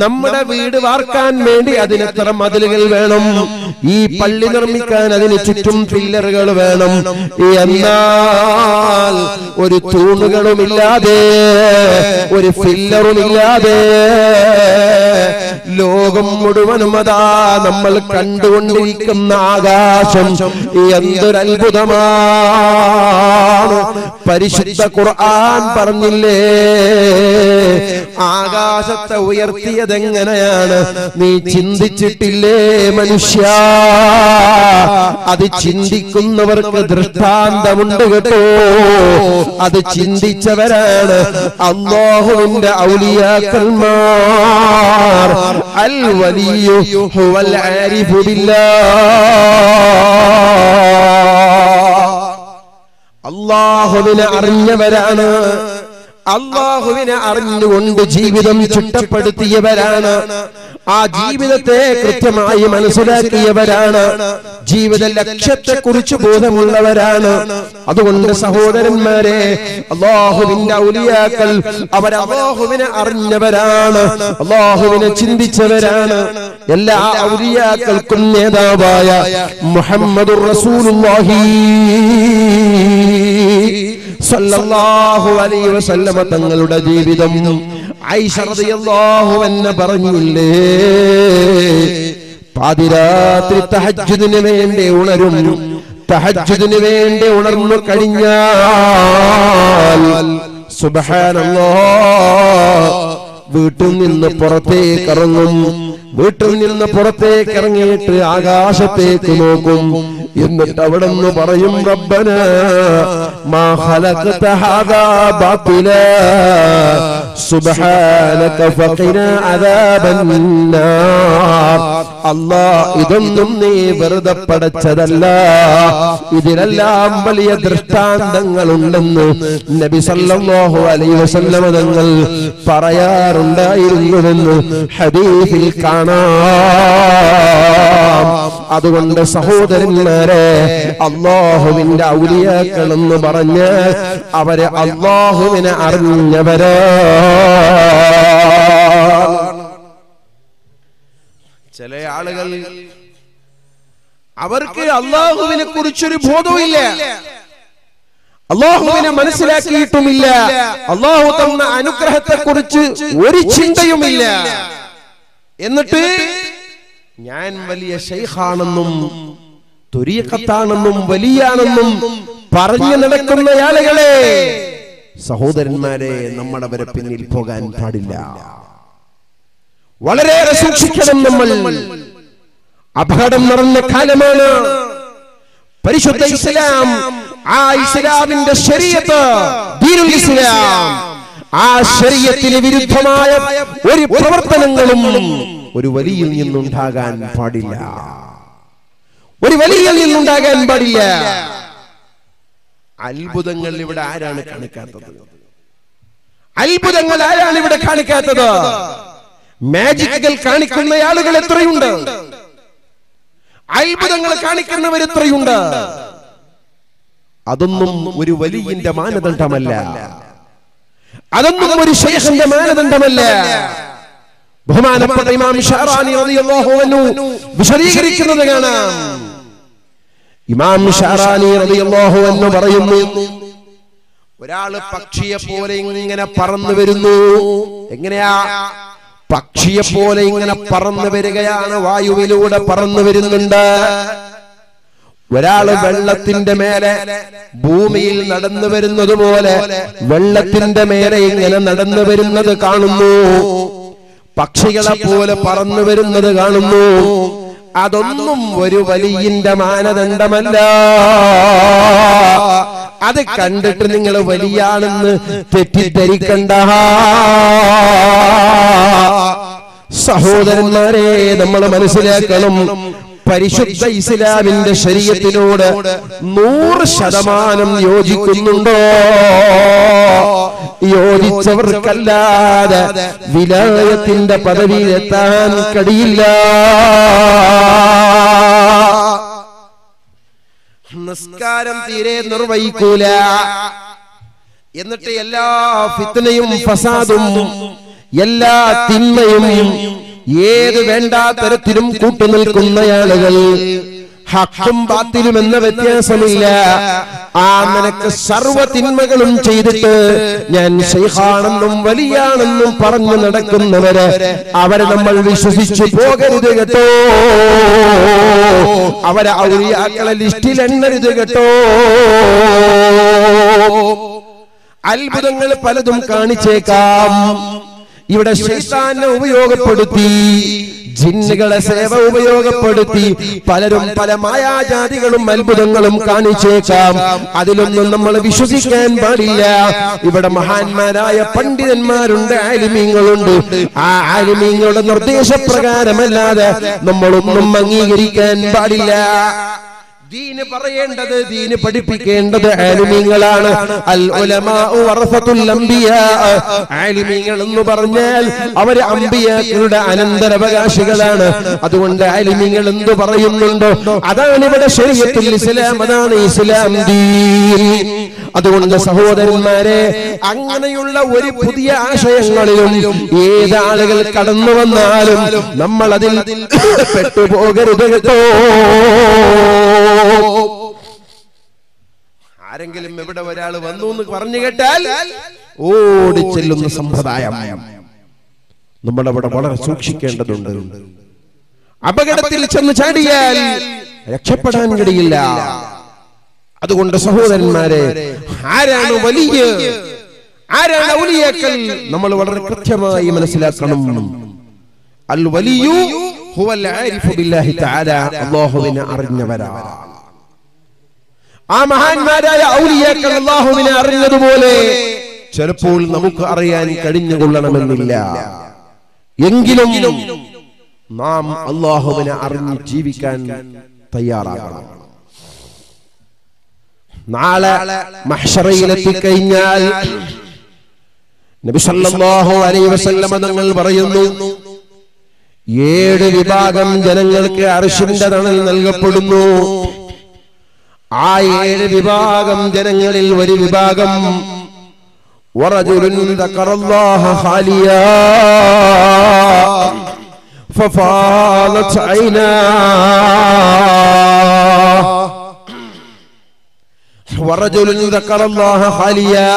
നമ്മുടെ വീട് വാർക്കാൻ വേണ്ടി അതിനെത്ര മതിലുകൾ വേണം. ഈ പള്ളി നിർമ്മിക്കാൻ അതിന് ചുറ്റും പില്ലറുകൾ വേണം. എന്നാൽ ഒരു തൂണുകളുമില്ലാതെ ഒരു പില്ലറുമില്ലാതെ ലോകം മുഴുവനും അതാ നമ്മൾ കണ്ടുകൊണ്ടിരിക്കുന്ന ആകാശം എന്തൊരത്ഭുതം. പരിശുദ്ധ ഖുർആൻ പറഞ്ഞില്ലേ, ആകാശത്തെ ഉയർത്തിയതെങ്ങനെയാണ്? നീ ചിന്തിച്ചിട്ടില്ലേ മനുഷ്യ? അത് ചിന്തിക്കുന്നവർക്ക് ദൃഷ്ടാന്തമുണ്ട് കേട്ടോ. അത് ചിന്തിച്ചവരാണ് അല്ലാഹുവിന്റെ ഔലിയാക്കന്മാർ. അൽ വലിയു ഹുവൽ ആരിഫു ബില്ലാഹ്. അല്ലാഹുവിനെ അറിഞ്ഞവരാണ്, അല്ലാഹുവിനെ അറിഞ്ഞുകൊണ്ട് ജീവിതം ചിട്ടപ്പെടുത്തിയവരാണ്, ആ ജീവിതത്തെ കൃത്യമായി മനസ്സിലാക്കിയവരാണ്, ജീവിത ലക്ഷ്യത്തെ കുറിച്ച് ബോധമുള്ളവരാണ്. അതുകൊണ്ട് സഹോദരന്മാരെ, അല്ലാഹുവിന്റെ ഔലിയാക്കൾ അവർ അല്ലാഹുവിനെ അറിഞ്ഞവരാണ്, അല്ലാഹുവിനെ ചിന്തിച്ചവരാണ്. എല്ലാ ഔലിയാക്കൾക്കും നേതാവായ മുഹമ്മദുർ റസൂലുള്ളാഹി സല്ലല്ലാഹു അലൈഹി വസല്ലമ തങ്ങളുടെ ജീവിതം ആയിഷ റളിയല്ലാഹു അൻഹ പറഞ്ഞില്ലേ, പാതിരാത്രി തഹജ്ജുദിന് വേണ്ടി ഉണരും. തഹജ്ജുദിന് വേണ്ടി ഉണർന്നു കഴിഞ്ഞാൽ സുബ്ഹാനല്ലാഹ് വീട്ടിൽ നിന്ന് പുറത്തേക്ക് ഇറങ്ങും. വീട്ടിൽ നിന്ന് പുറത്തേക്ക് ഇറങ്ങിയിട്ട് ആകാശത്തേക്ക് നോക്കും. എന്നിട്ട് അവിടെ നിന്ന് പറയും, റബ്ബനാ മാ ഖലഖത ഹാദാ ബാതിലാ സുബ്ഹാനക ഫഖിനാ അദാബന്നാർ. അല്ലാ, ഇതൊന്നും നീ വെറുതെ പടച്ചതല്ല, ഇതിലെല്ലാം വലിയ ദൃഷ്ടാന്തങ്ങളുണ്ടെന്ന് നബി സല്ലല്ലാഹു അലൈഹി വസല്ലം തങ്ങൾ പറയാറുണ്ടായിരുന്നുവെന്ന് ഹദീസിൽ കാണാം. അതുകൊണ്ട് സഹോദരന്മാരെ, അല്ലാഹുവിന്റെ ഔലിയാക്കൾ എന്ന് പറഞ്ഞ് അവരെ അല്ലാഹുവിനെ അറിഞ്ഞവര്. ചില ആളുകൾ അവർക്ക് അല്ലാഹുവിനെ കുറിച്ചൊരു ബോധവുമില്ല, അല്ലാഹുവിനെ മനസ്സിലാക്കിയിട്ടുമില്ല, അല്ലാഹു തന്ന അനുഗ്രഹത്തെ കുറിച്ച് ഒരു ചിന്തയുമില്ല. എന്നിട്ട് ഞാൻ വലിയ ശൈഖാണെന്നും തുരീഖത്താണെന്നും വലിയാണെന്നും പറഞ്ഞു നടക്കുന്ന ആളുകളെ, സഹോദരന്മാരെ, നമ്മളവരെ പിന്നിൽ പോകാൻ പാടില്ല. വളരെയേറെ സൂക്ഷിക്കണം നമ്മൾ. അപകടം നിറഞ്ഞ കാലമാണ്. പരിശുദ്ധ ഇസ്ലാം, ആ ഇസ്ലാമിന്റെ ശരീഅത്ത്, ദീനുൽ ഇസ്ലാം, ആ ശരീഅത്തിന് വിരുദ്ധമായ ഒരു പ്രവർത്തനങ്ങളും ഒരു വലിയിൽ നിന്നുണ്ടാകാൻ പാടില്ല. ഒരു വലിയിൽ നിന്നുണ്ടാകാൻ പാടില്ല. അത്ഭുതങ്ങൾ ഇവിടെ ആരാണ് കാണിക്കാത്തത്? അത്ഭുതങ്ങൾ ആരാണ് ഇവിടെ കാണിക്കാത്തത്? മാജിക്കുകൾ കാണിക്കുന്ന ആളുകൾ എത്രയുണ്ട്, അത്ഭുതങ്ങൾ കാണിക്കുന്നവർ എത്രയുണ്ട്. അതൊന്നും ഒരു വലിയന്റെ മാനദണ്ഡമല്ല, അതൊന്നും ഒരു ശൈഖിന്റെ മാനദണ്ഡമല്ല. ബഹുമാനപ്പെട്ട ഇമാം ഷഅറാനി റളിയല്ലാഹു അൻഹു വിശദീകരിക്കുന്നത് കാണാം. ഇമാം ഷഅറാനി റളിയല്ലാഹു അൻഹു പറയുന്നു, ഒരാള് പക്ഷിയെ പോലെ ഇങ്ങനെ പറന്നു വരുന്നു. എങ്ങനെയാ? പക്ഷിയെ പോലെ ഇങ്ങനെ പറന്നു വരികയാണ്, വായുവിലൂടെ പറന്നു വരുന്നുണ്ട്. ഒരാള് വെള്ളത്തിന്റെ മേലെ ഭൂമിയിൽ നടന്നു വരുന്നത് പോലെ വെള്ളത്തിന്റെ മേലെ ഇങ്ങനെ നടന്നു വരുന്നത് കാണുന്നു. പക്ഷികളെ പോലെ പറന്നു വരുന്നത് കാണുന്നു. അതൊന്നും ഒരു വലിയന്റെ മാനദണ്ഡമല്ല. അത് കണ്ടിട്ട് നിങ്ങൾ വലിയാണെന്ന് തെറ്റിദ്ധരിക്കണ്ട സഹോദരന്മാരെ. നമ്മൾ മനസ്സിലാക്കണം, പരിശുദ്ധ ഇസ്ലാമിന്റെ ശരീഅത്തിനോട് 100% യോജിക്കുന്നുണ്ടോ? യോജിച്ചവർക്കല്ലാതെ വിലായത്തിന്റെ പദവിയിലെത്താൻ കഴിയില്ല. നിസ്കാരം തീരെ നിർവഹിക്കൂല. എന്നിട്ട് എല്ലാ ഫിത്നയും ഫസാദും എല്ലാ തിന്മയും ഏത് വേണ്ടാ തരത്തിലും കൂട്ടുനിൽക്കുന്ന ആളുകൾ. ഹഖും ബാത്തിലും എന്ന വ്യത്യാസമില്ല. ആ നിനക്ക് സർവ്വ തിന്മകളും ചെയ്തിട്ട് ഞാൻ ശൈഖാണെന്നും വലിയാണെന്നും പറഞ്ഞു നടക്കുന്നവര്, അവരെ നമ്മൾ വിശ്വസിച്ചു പോകരുത് കേട്ടോ. അവരെ ഔലിയാക്കളെ ലിസ്റ്റിൽ എണ്ണരുത് കേട്ടോ. അത്ഭുതങ്ങൾ പലതും കാണിച്ചേക്കാം. ഇവിടെ ശൈത്താനെ ഉപയോഗപ്പെടുത്തി, ജിന്നുകളെ സേവ ഉപയോഗപ്പെടുത്തി പലരും പല മായാജാതികളും അത്ഭുതങ്ങളും കാണിച്ചേക്കാം. അതിലൊന്നും നമ്മൾ വിശ്വസിക്കാൻ പാടില്ല. ഇവിടെ മഹാന്മാരായ പണ്ഡിതന്മാരുണ്ട്, ആലിമീങ്ങളുണ്ട്. ആ ആലിമീങ്ങളുടെ നിർദ്ദേശപ്രകാരമല്ലാതെ നമ്മളൊന്നും അംഗീകരിക്കാൻ പാടില്ല. ദീന് പറയേണ്ടത്, ദീന് പഠിപ്പിക്കേണ്ടത് ആലിമീങ്ങളാണ്. അൽ ഉലമാഉ വറസത്തുൽ അംബിയാ. ആലിമീങ്ങൾ എന്ന് പറഞ്ഞാൽ അവർ അംബിയാക്കളുടെ അനന്തരവകാശികളാണ്. അതുകൊണ്ട് ആലിമീങ്ങൾ എന്തു പറയുന്നുണ്ടോ അതാണ് ഇവിടെ ശരീഅത്തുൽ ഇസ്ലാം, അതാണ് ഇസ്ലാം ദീൻ. അതുകൊണ്ട് സഹോദരന്മാരെ, അങ്ങനെയുള്ള ഒരു പുതിയ ആശയങ്ങളിലും ഏതാളുകൾ കടന്നു വന്നാലും നമ്മൾ അതിൽ പെട്ടുപോകരുത് കേട്ടോ. ആരെങ്കിലും ഇവിടെ ഒരാൾ വന്നു എന്ന് പറഞ്ഞു കേട്ടാൽ ഓടി ചെല്ലുന്ന സമ്പ്രദായം നമ്മുടെ ഇവിടെ വളരെ സൂക്ഷിക്കേണ്ടതുണ്ട്. അപകടത്തിൽ ചെന്ന് ചാടിയാൽ രക്ഷപ്പെടാൻ കഴിയില്ല. അതുകൊണ്ട് സഹോദരന്മാരെ, ആരാണ് വലിയ, ആരാണ് ഔലിയാക്കൾ, നമ്മൾ വളരെ കൃത്യമായി മനസ്സിലാക്കണം. അൽ വലിയു ഹുവൽ ആരിഫു ബില്ലാഹി തആല, അല്ലാഹുവിനെ അറിഞ്ഞവരാണ്. ആ മഹാന്മാരായ ഔലിയാക്കൾ അല്ലാഹുവിനെ അറിഞ്ഞതുപോലെ ചിലപ്പോൾ നമുക്ക് അറിയാൻ കഴിഞ്ഞുകൊള്ളണമെന്നില്ല. എങ്കിലും നാം അല്ലാഹുവിനെ അറിഞ്ഞ് ജീവിക്കാൻ തയ്യാറാകണം. നാളെ മഹ്ശറയിലെത്തി കഴിഞ്ഞാൽ നബി സല്ലല്ലാഹു അലൈഹി വസല്ലം തങ്ങൾ പറയുന്നു, 7 വിഭാഗം ജനങ്ങൾക്ക് അർശിന്റെ തണൽ നൽകപ്പെടുന്നു. ആ 7 വിഭാഗം ജനങ്ങളിൽ ഒരു വിഭാഗം വറജുലുൻ ദക്കറല്ലാഹ ഖാലിയാ ഫഫാലത് ഐനാ വറജുലുൻ ദക്കറല്ലാഹ ഖാലിയാ.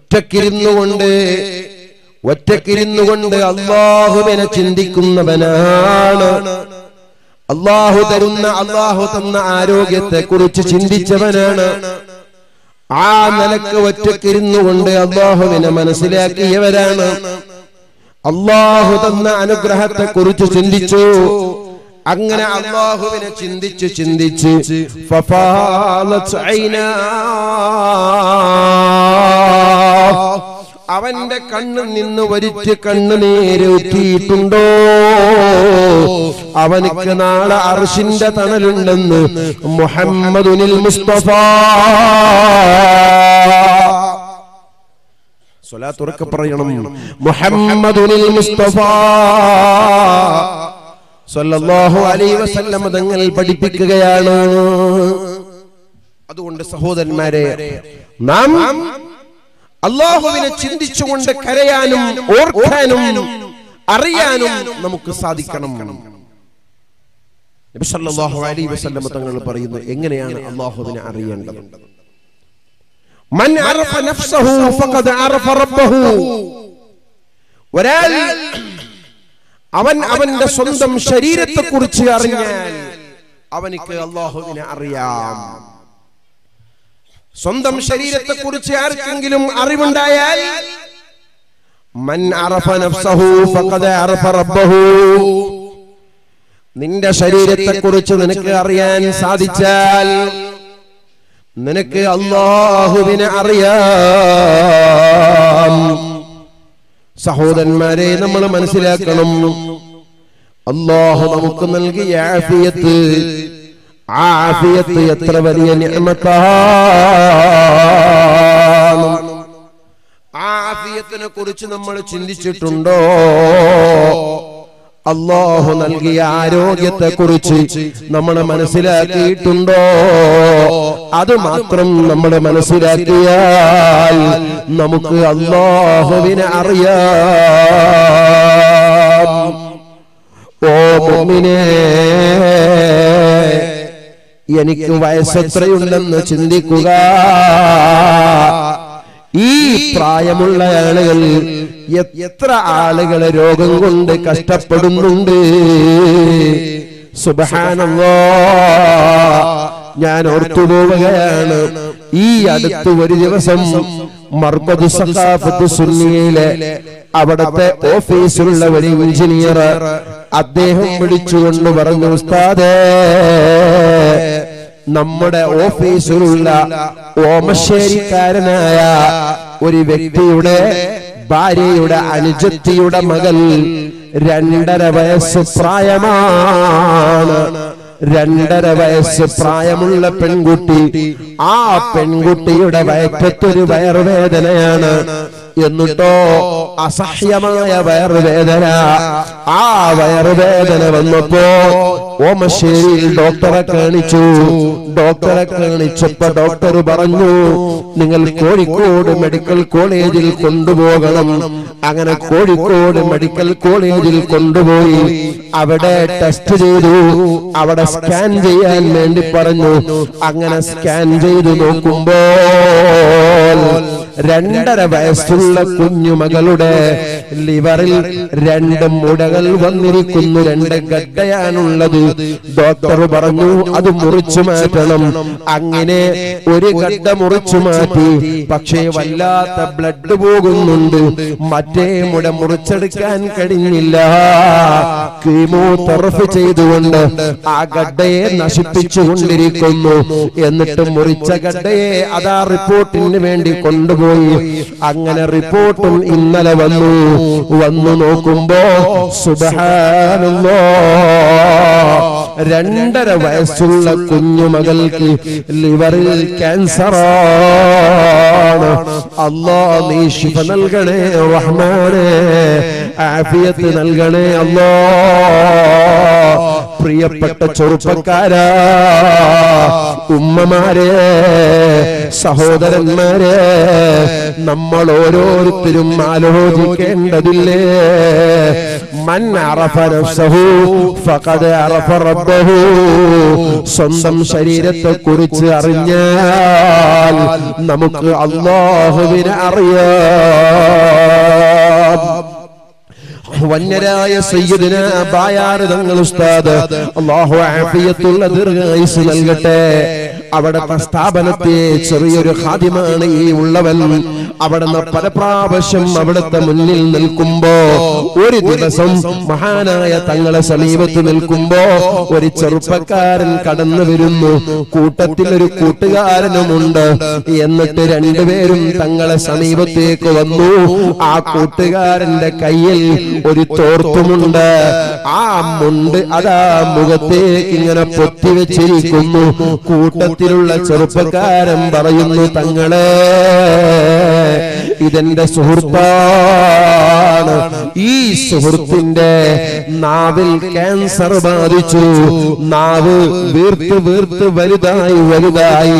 ഒറ്റക്കിരുന്നുകൊണ്ട് അല്ലാഹുവിനെ ചിന്തിക്കുന്നവനാണ്. അല്ലാഹു തന്ന ആരോഗ്യത്തെ കുറിച്ച് ചിന്തിച്ചവനാണ്. ആ നിലക്ക് ഒറ്റക്കിരുന്നുകൊണ്ട് അല്ലാഹുവിനെ മനസ്സിലാക്കിയവരാണ്. അല്ലാഹു തന്ന അനുഗ്രഹത്തെ കുറിച്ച് ചിന്തിച്ചു. അങ്ങനെ അല്ലാഹുവിനെ ചിന്തിച്ച് ഫഫാലത് ഐനാ, അവന്റെ കണ്ണിൽ നിന്ന് വരിച്ച് കണ്ണുനീര് ഒറ്റിയിട്ടുണ്ടോ? അവനക്ക് നാളെ അർശിന്റെ തണലുണ്ടെന്ന് മുഹമ്മദുൽ മുസ്തഫ സ്വലാത്ത് ഉറക്കെ പറയണം. മുഹമ്മദുൽ മുസ്തഫ സല്ലല്ലാഹു അലൈഹി വസല്ലം തങ്ങൾ പഠിപ്പിക്കുകയാണ്. അതുകൊണ്ട് സഹോദരന്മാരെ, നാം അല്ലാഹുവിനെ ചിന്തിച്ചുകൊണ്ട് കരയാനും ഓർക്കാനും അറിയാനും നമുക്ക് സാധിക്കണം. നബി സല്ലല്ലാഹു അലൈഹി വസല്ലം തങ്ങൾ പറയുന്നു, എങ്ങനെയാണ് അല്ലാഹുവിനെ അറിയേണ്ടത്? മൻ അറഫ നഫ്സഹു ഫഖദ് അറഫ റബ്ബഹു. ഒരാൾ അവന്റെ സ്വന്തം ശരീരത്തെ കുറിച്ച് അറിഞ്ഞാൽ അവനിക്ക് അല്ലാഹുവിനെ അറിയാം. സ്വന്തം ശരീരത്തെ കുറിച്ച് ആർക്കെങ്കിലും അറിവുണ്ടായാൽ മൻ അറഫ നഫ്സഹു ഫഖദ് അറഫ റബ്ബഹു. നിന്റെ ശരീരത്തെക്കുറിച്ച് നിനക്ക് അറിയാൻ സാധിച്ചാൽ നിനക്ക് അല്ലാഹുവിനെ അറിയാം. സഹോദരന്മാരെ, നമ്മൾ മനസ്സിലാക്കണം, അല്ലാഹു നമുക്ക് നൽകിയ ആഫിയത്ത്, ആഫിയത്ത് എത്ര വലിയ നിഅമത്താണ്. ആഫിയത്തിനെ കുറിച്ച് നമ്മൾ ചിന്തിച്ചിട്ടുണ്ടോ? അല്ലാഹു നൽകിയ ആരോഗ്യത്തെ കുറിച്ച് നമ്മൾ മനസ്സിലാക്കിയിട്ടുണ്ടോ? അത് മാത്രം നമ്മൾ മനസ്സിലാക്കിയാൽ നമുക്ക് അല്ലാഹുവിനെ അറിയാം. ഓ മുഅ്മിനേ, എനിക്ക് വയസ്സെത്രയുണ്ടെന്ന് ചിന്തിക്കുക. ഈ പ്രായമുള്ള ആളുകൾ, എത്ര ആളുകൾ രോഗം കൊണ്ട് കഷ്ടപ്പെടുന്നുണ്ട്. സുബ്ഹാനല്ലാഹ്, ഞാൻ ഓർത്തുപോവുകയാണ്. ഈ അടുത്ത് ഒരു ദിവസം മർകദ് സഖാഫത്ത് സുന്നിയിലെ അവിടുത്തെ ഓഫീസിലുള്ള ഒരു എഞ്ചിനീയർ അദ്ദേഹം വിളിച്ചുകൊണ്ട് പറഞ്ഞു, ഉസ്താദേ, നമ്മുടെ ഓഫീസിലുള്ള ഓമശ്ശേരിക്കാരനായ ഒരു വ്യക്തിയുടെ ഭാര്യയുടെ അനുജത്തിയുടെ മകൾ 2.5 വയസ്സ് പ്രായമാണ്. 2.5 വയസ്സ് പ്രായമുള്ള പെൺകുട്ടി. ആ പെൺകുട്ടിയുടെ വയറ്റത്തൊരു വയറുവേദനയാണ്. എന്നിട്ടോ അസഹ്യമായ വയറുവേദന. ആ വയറുവേദന വന്നപ്പോ ഓമശ്ശേരിയിൽ ഡോക്ടറെ കാണിച്ചു. ഡോക്ടറെ കാണിച്ചപ്പോ ഡോക്ടർ പറഞ്ഞു, നിങ്ങൾ കോഴിക്കോട് മെഡിക്കൽ കോളേജിൽ കൊണ്ടുപോകണം. അങ്ങനെ കോഴിക്കോട് മെഡിക്കൽ കോളേജിൽ കൊണ്ടുപോയി അവിടെ ടെസ്റ്റ് ചെയ്തു. അവിടെ സ്കാൻ ചെയ്യാൻ വേണ്ടി പറഞ്ഞു. അങ്ങനെ സ്കാൻ ചെയ്തു നോക്കുമ്പോ 2.5 വയസ്സുള്ള കുഞ്ഞുമകളുടെ ലിവറിൽ 2 മുടകൾ വന്നിരിക്കുന്നു. 2 ഗഡ്ഡയാണുള്ളത്. ഡോക്ടർ പറഞ്ഞു അത് മുറിച്ചു മാറ്റണം. അങ്ങനെ ഒരു ഗഡ്ഡ മുറിച്ചു മാറ്റി. പക്ഷേ വല്ലാത്ത ബ്ലഡ് പോകുന്നുണ്ട്. മറ്റേ മുട മുറിച്ചെടുക്കാൻ കഴിഞ്ഞില്ല. കീമോതെറാപ്പി ചെയ്തുകൊണ്ട് ആ ഗഡ്ഡയെ നശിപ്പിച്ചുകൊണ്ടിരിക്കുന്നു. എന്നിട്ട് മുറിച്ച ഗഡ്ഡയെ അതാ റിപ്പോർട്ടിന് വേണ്ടി കൊണ്ടുപോകും. അങ്ങനെ റിപ്പോർട്ടും ഇന്നലെ വന്നു. നോക്കുമ്പോ സുബ്ഹാനല്ലാഹ്, 2.5 വയസ്സുള്ള കുഞ്ഞുമകൾക്ക് ലിവറിൽ ക്യാൻസറാണ്. അല്ലാഹ്, നീ ശിഫ നൽകണേ റഹ്മാനേ, ആഫിയത്ത് നൽകണേ അല്ലാഹ്. പ്രിയപ്പെട്ട ചെറുപ്പക്കാരാ, ഉമ്മമാരെ, സഹോദരന്മാരെ, നമ്മൾ ഓരോരുത്തരും ആലോചിക്കേണ്ടതില്ലേ? മൻ അറഫ നഫ്സഹു ഫഖദ് അറഫ റബ്ബഹു. സ്വന്തം ശരീരത്തെ കുറിച്ച് അറിഞ്ഞാൽ നമുക്ക് അല്ലാഹുവിനെ അറിയാം. വന്യരായ സയ്യിദിനാ ബായാർ തങ്ങൾ ഉസ്താദ്, അല്ലാഹു ആഫിയത്തുള്ള ദീർഘായുസ്സ് നൽകട്ടെ. അവിടുത്തെ സ്ഥാപനത്തെ ചെറിയൊരു ഖാദിമാണ് ഈ ഉള്ളവൻ. അവിടുന്ന് പല പ്രാവശ്യം അവിടുത്തെ മുന്നിൽ നിൽക്കുമ്പോ, ഒരു ദിവസം മഹാനായ തങ്ങളെ സമീപത്ത് നിൽക്കുമ്പോ ഒരു ചെറുപ്പക്കാരൻ കടന്നു വരുന്നു. കൂട്ടത്തിൽ ഒരു കൂട്ടുകാരനുമുണ്ട്. എന്നിട്ട് രണ്ടുപേരും തങ്ങളെ സമീപത്തേക്ക് വന്നു. ആ കൂട്ടുകാരന്റെ കയ്യിൽ ഒരു തോർത്തുമുണ്ട്. ആ മുണ്ട് അതാ മുഖത്തേക്ക് ഇങ്ങനെ പൊത്തിവെച്ചിരിക്കുന്നു. കൂട്ടത്തിലുള്ള ചെറുപ്പക്കാരൻ പറയുന്നു, തങ്ങളെ, ഇതെന്റെ സുഹൃത്താണ്. ഈ സുഹൃത്തിന്റെ നാവിൽ ക്യാൻസർ ബാധിച്ചു. നാവ് വീർത്ത് വീർത്ത് വലുതായി വലുതായി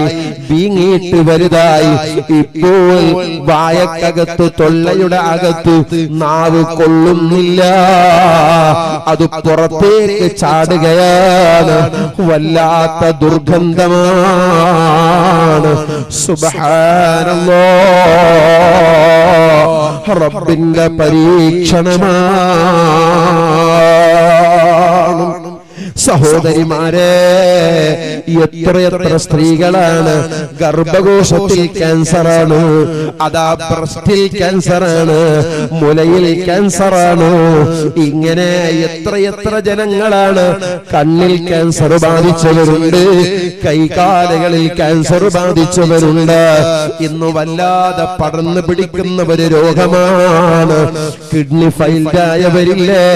വീങ്ങിയിട്ട് വലുതായി. ഇപ്പോൾ വായക്കകത്ത്, തൊള്ളയുടെ അകത്ത് നാവ് കൊള്ളുന്നില്ല. അത് പുറത്തേക്ക് ചാടുകയാണ്. വല്ലാത്ത ദുർഗന്ധമാണ്. സുബ്ഹാനല്ലാഹ്, റബ്ബിന്റെ പരീക്ഷണമാണ്. സഹോദരിമാരെ, എത്ര സ്ത്രീകളാണ് ഗർഭകോശത്തിൽ ക്യാൻസറാണ്, അതാ ബ്രസ്റ്റിൽ ക്യാൻസറാണ്, മുലയിൽ ക്യാൻസറാണ്, ഇങ്ങനെ എത്ര ജനങ്ങളാണ് കണ്ണിൽ ക്യാൻസർ ബാധിച്ചവരുണ്ട്, കൈകാലുകളിൽ ക്യാൻസർ ബാധിച്ചവരുണ്ട്. ഇന്ന് വല്ലാതെ പടർന്നു പിടിക്കുന്ന ഒരു രോഗമാണ് കിഡ്നി ഫൈൽഡായവരില്ലേ.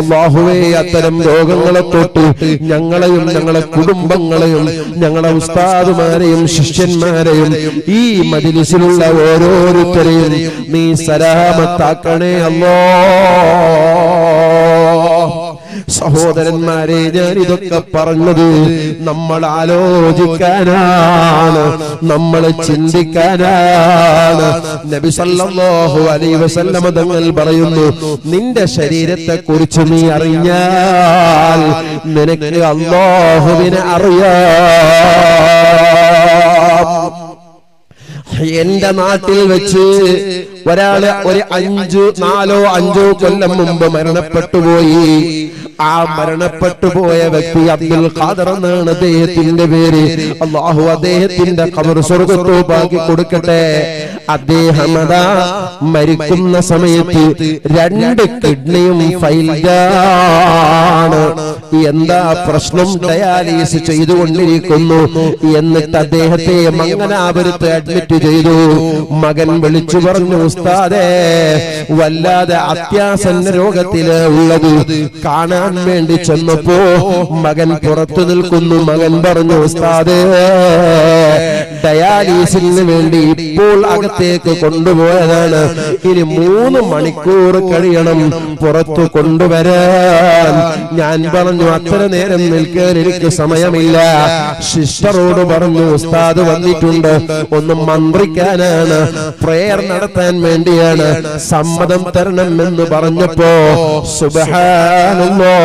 അല്ലാഹുവേ, അത്തരം രോഗങ്ങളെ തൊട്ട് ഞങ്ങളെയും ഞങ്ങളെ കുടുംബങ്ങളെയും ഞങ്ങളെ ഉസ്താദുമാരെയും ശിഷ്യന്മാരെയും ഈ മജ്‌ലിസിലുള്ള ഓരോരുത്തരെയും നീ സലാമത്താക്കണേ അല്ലാ. സഹോദരന്മാരെ, ഞാനിതൊക്കെ പറഞ്ഞത് നമ്മൾ ആലോചിക്കാനാണ്, നമ്മൾ ചിന്തിക്കാനാണ്. നബി സല്ലല്ലാഹു അലൈഹി വസല്ലം തങ്ങൾ പറയുന്നു, നിന്റെ ശരീരത്തെ കുറിച്ച് നീ അറിഞ്ഞാൽ നിനക്ക് അല്ലാഹുവിനെ അറിയാം. എന്റെ നാട്ടിൽ വെച്ച് ഒരാള് ഒരു 4 കൊല്ലം മുമ്പ് മരണപ്പെട്ടുപോയി. ആ മരണപ്പെട്ടുപോയ വ്യക്തി അബ്ദുൽ ഖാദർ എന്നാണ് അദ്ദേഹത്തിന്റെ പേര്. അല്ലാഹു അദ്ദേഹത്തിന്റെ ഖബർ സ്വർഗ്ഗത്തോപ്പാക്കി കൊടുക്കട്ടെ. അദ്ദേഹം മരിക്കുന്ന സമയത്ത് 2 കിഡ്നിയും ഫൈൽഡാണ്. എന്താ പ്രശ്നം? ഡയാലിസിസ് ചെയ്തുകൊണ്ടിരിക്കുന്നു. എന്നിട്ട് അദ്ദേഹത്തെ മംഗലാപുരത്ത് അഡ്മിറ്റ് ചെയ്തു. മകൻ വിളിച്ചു പറഞ്ഞു, ഉസ്താദേ, വല്ലാതെ അത്യാസന്ന രോഗത്തില് ഉള്ളത്. കാണാൻ വേണ്ടി ചെന്നപ്പോ മകൻ പുറത്തു നിൽക്കുന്നു. മകൻ പറഞ്ഞു, ഉസ്താദേ, ഡയാലിസിന് വേണ്ടി ഇപ്പോൾ അകത്തേക്ക് കൊണ്ടുപോയതാണ്, ഇനി 3 മണിക്കൂർ കഴിയണം പുറത്തു കൊണ്ടുവരാൻ. ഞാൻ പറഞ്ഞു, അത്ര നേരം നിൽക്കാൻ എനിക്ക് സമയമില്ല. സിസ്റ്ററോട് പറഞ്ഞു, ഉസ്താദ് വന്നിട്ടുണ്ട്, ഒന്ന് മന്ത്രിക്കാനാണ്, പ്രേയർ നടത്താൻ വേണ്ടിയാണ്, സമ്മതം തരണം എന്ന് പറഞ്ഞപ്പോ സുബ്ഹാനല്ലാഹ്,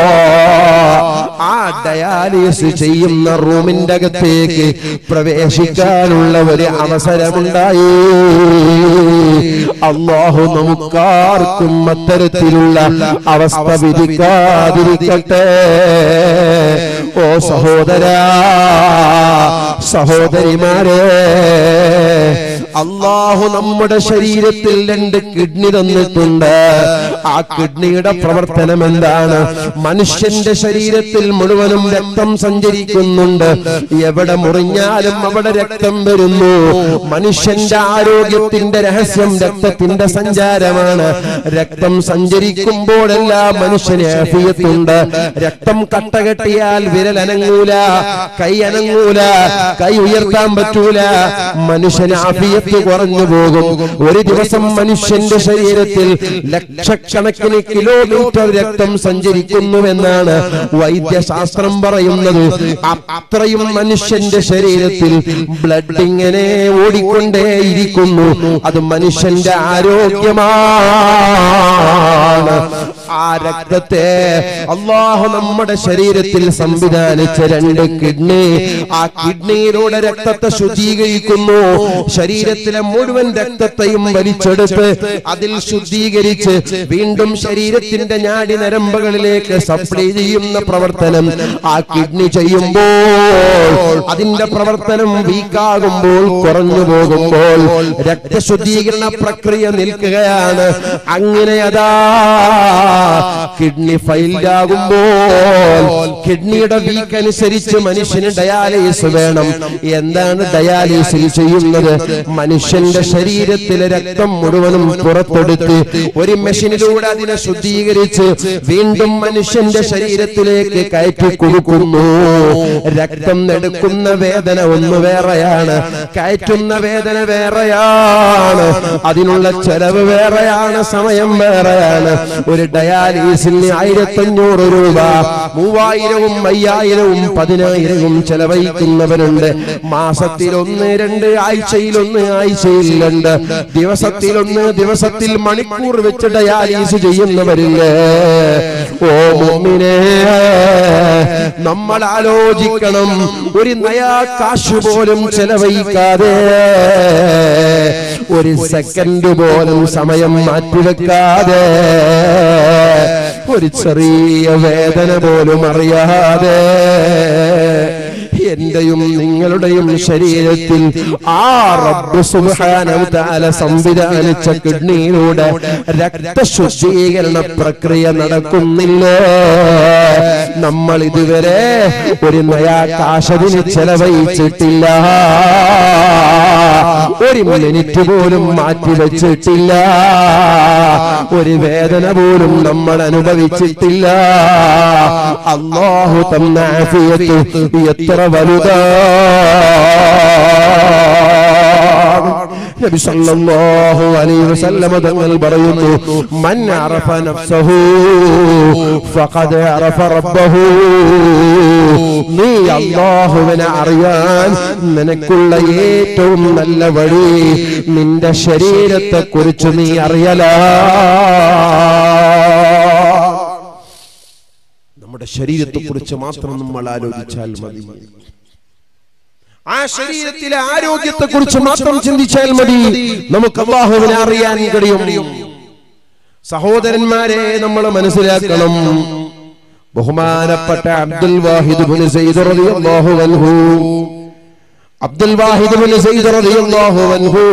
ആ ഡയാലിസ് ചെയ്യുന്ന റൂമിന്റെ അകത്തേക്ക് പ്രവേശിക്കാനുള്ള ഒരു അവസരമുണ്ടായി. അല്ലാഹു നമുക്കാർക്കും അത്തരത്തിലുള്ള അവസ്ഥ വിധിക്കാതിരിക്കട്ടെ. ഓ സഹോദരാ, സഹോദരിമാരെ, അല്ലാഹു നമ്മുടെ ശരീരത്തിൽ 2 കിഡ്നി തന്നിട്ടുണ്ട്. ആ കിഡ്നിയുടെ പ്രവർത്തനം എന്താണ്? മനുഷ്യന്റെ ശരീരത്തിൽ മുഴുവനും രക്തം സഞ്ചരിക്കുന്നുണ്ട്. എവിടെ മുറിഞ്ഞാലും അവിടെ രക്തം വരുന്നു. മനുഷ്യന്റെ ആരോഗ്യത്തിന്റെ രഹസ്യം രക്തത്തിന്റെ സഞ്ചാരമാണ്. രക്തം സഞ്ചരിക്കുമ്പോഴെല്ലാം മനുഷ്യന് ആഫിയത്തുണ്ട്. രക്തം കട്ടകെട്ടിയാൽ വിരൽ അനങ്ങൂല, കൈ അനങ്ങൂല, കൈ ഉയർത്താൻ പറ്റൂല. മനുഷ്യന് ആഫിയത്ത് കുറഞ്ഞു പോകും. ഒരു ദിവസം മനുഷ്യന്റെ ശരീരത്തിൽ ലക്ഷക്കണക്കിന് കിലോമീറ്റർ രക്തം സഞ്ചരിക്കുന്നുവെന്നാണ് വൈദ്യശാസ്ത്രം പറയുന്നത്. അത്രയും മനുഷ്യന്റെ ശരീരത്തിൽ ബ്ലഡ് ഇങ്ങനെ ഓടിക്കൊണ്ടേയിരിക്കുന്നു. അത് മനുഷ്യന്റെ ആരോഗ്യമാണ്. ആ രക്തത്തെ അല്ലാഹു നമ്മുടെ ശരീരത്തിൽ സംവിധാനിച്ച 2 കിഡ്നി, ആ കിഡ്നിയിലൂടെ രക്തത്തെ ശുദ്ധീകരിക്കുന്നു. ശരീരത്തിലെ മുഴുവൻ രക്തത്തെയും വലിച്ചെടുത്ത് അതിൽ ശുദ്ധീകരിച്ച് വീണ്ടും ശരീരത്തിന്റെ ഞാടി നരമ്പുകളിലേക്ക് സപ്ലൈ ചെയ്യുന്ന പ്രവർത്തനം ആ കിഡ്നി ചെയ്യുമ്പോൾ, അതിന്റെ പ്രവർത്തനം വീക്കാകുമ്പോൾ, കുറഞ്ഞു പോകുമ്പോൾ രക്തശുദ്ധീകരണ പ്രക്രിയ നിൽക്കുകയാണ്. അങ്ങനെ അതാ കിഡ്നി ഫൈൽഡാകുമ്പോൾ കിഡ്നിയുടെ വീക്ക് അനുസരിച്ച് മനുഷ്യന് ഡയാലിസിസ് വേണം. എന്താണ് ഡയാലിസിസ് ചെയ്യുന്നത്? മനുഷ്യന്റെ ശരീരത്തിലെ രക്തം മുഴുവനും പുറത്തെടുത്ത് ഒരു മെഷീനിലൂടെ അതിനെ ശുദ്ധീകരിച്ച് വീണ്ടും മനുഷ്യന്റെ ശരീരത്തിലേക്ക് കയറ്റി കൊടുക്കുന്നു. രക്തം എടുക്കുന്ന വേദന ഒന്ന് വേറെയാണ്, കയറ്റുന്ന വേദന വേറെയാണ്, അതിനുള്ള ചെലവ് വേറെയാണ്, സമയം വേറെയാണ്. ഒരു ഡയാലിസിന് 1500 രൂപ, 3000, 5000, 10000 ചെലവഴിക്കുന്നവരുണ്ട്. മാസത്തിൽ 1, 2, ആഴ്ചയിലൊന്ന്, ആഴ്ചയിൽ 2, ദിവസത്തിലൊന്ന്, ദിവസത്തിൽ മണിക്കൂർ വെച്ച് ഡയാലിസ് ചെയ്യുന്നവരില്ലേ. ഓ മുഅ്മിനേ, നമ്മൾ ആലോചിക്കണം. ഒരു നയാ കാശ് പോലും ചെലവഴിക്കാതെ, ഒരു സെക്കൻഡ് പോലും സമയം മാറ്റിവെക്കാതെ ഒരു ചെറിയ വേദന പോലും അറിയാതെ എന്റെയും നിങ്ങളുടെയും ശരീരത്തിൽ ആ റബ്ബ് സുബ്ഹാനഹു തആല സംവിധാനിച്ച കിഡ്നിയിലൂടെ രക്തശുദ്ധീകരണ പ്രക്രിയ നടക്കുന്നില്ലേ? നമ്മൾ ഇതുവരെ ഒരു നയാ കാശിന് ചെലവഴിച്ചിട്ടില്ല, ഒരു മിനിറ്റ് പോലും മാറ്റിവെച്ചിട്ടില്ല, ഒരു വേദന പോലും നമ്മൾ അനുഭവിച്ചിട്ടില്ല. അല്ലാഹു തന്ന ആഫിയത്ത് എത്ര നബി സല്ലല്ലാഹു അലൈഹി വസല്ലം തങ്ങൾ പറയുന്നു, മൻ അറഫ നഫ്സഹു ഫഖദ് അറഫ റബ്ബഹു. നീ അല്ലാഹുവിനെ അറിയാൻ നിനക്കുള്ള ഏറ്റവും നല്ല വഴി നിന്റെ ശരീരത്തെ കുറിച്ച് നീ അറിയലാ. നമ്മുടെ ശരീരത്തെ കുറിച്ച് മാത്രം നമ്മൾ ആലോചിച്ചാൽ മതി, ആ ശരീരത്തിലെ ആരോഗ്യത്തെ കുറിച്ച് മാത്രം ചിന്തിച്ചാൽ മതി, നമുക്ക് അല്ലാഹുവിനെ അറിയാൻ കഴിയും. സഹോദരന്മാരെ, നമ്മൾ മനസ്സിലാക്കണം, ബഹുമാനപ്പെട്ട അബ്ദുൽ വാഹിദ് ഇബ്നു സയ്യിദ് റളിയല്ലാഹു അൻഹു, അബ്ദുൽ വാഹിദ് ഇബ്നു സയ്യിദ് റളിയല്ലാഹു അൻഹു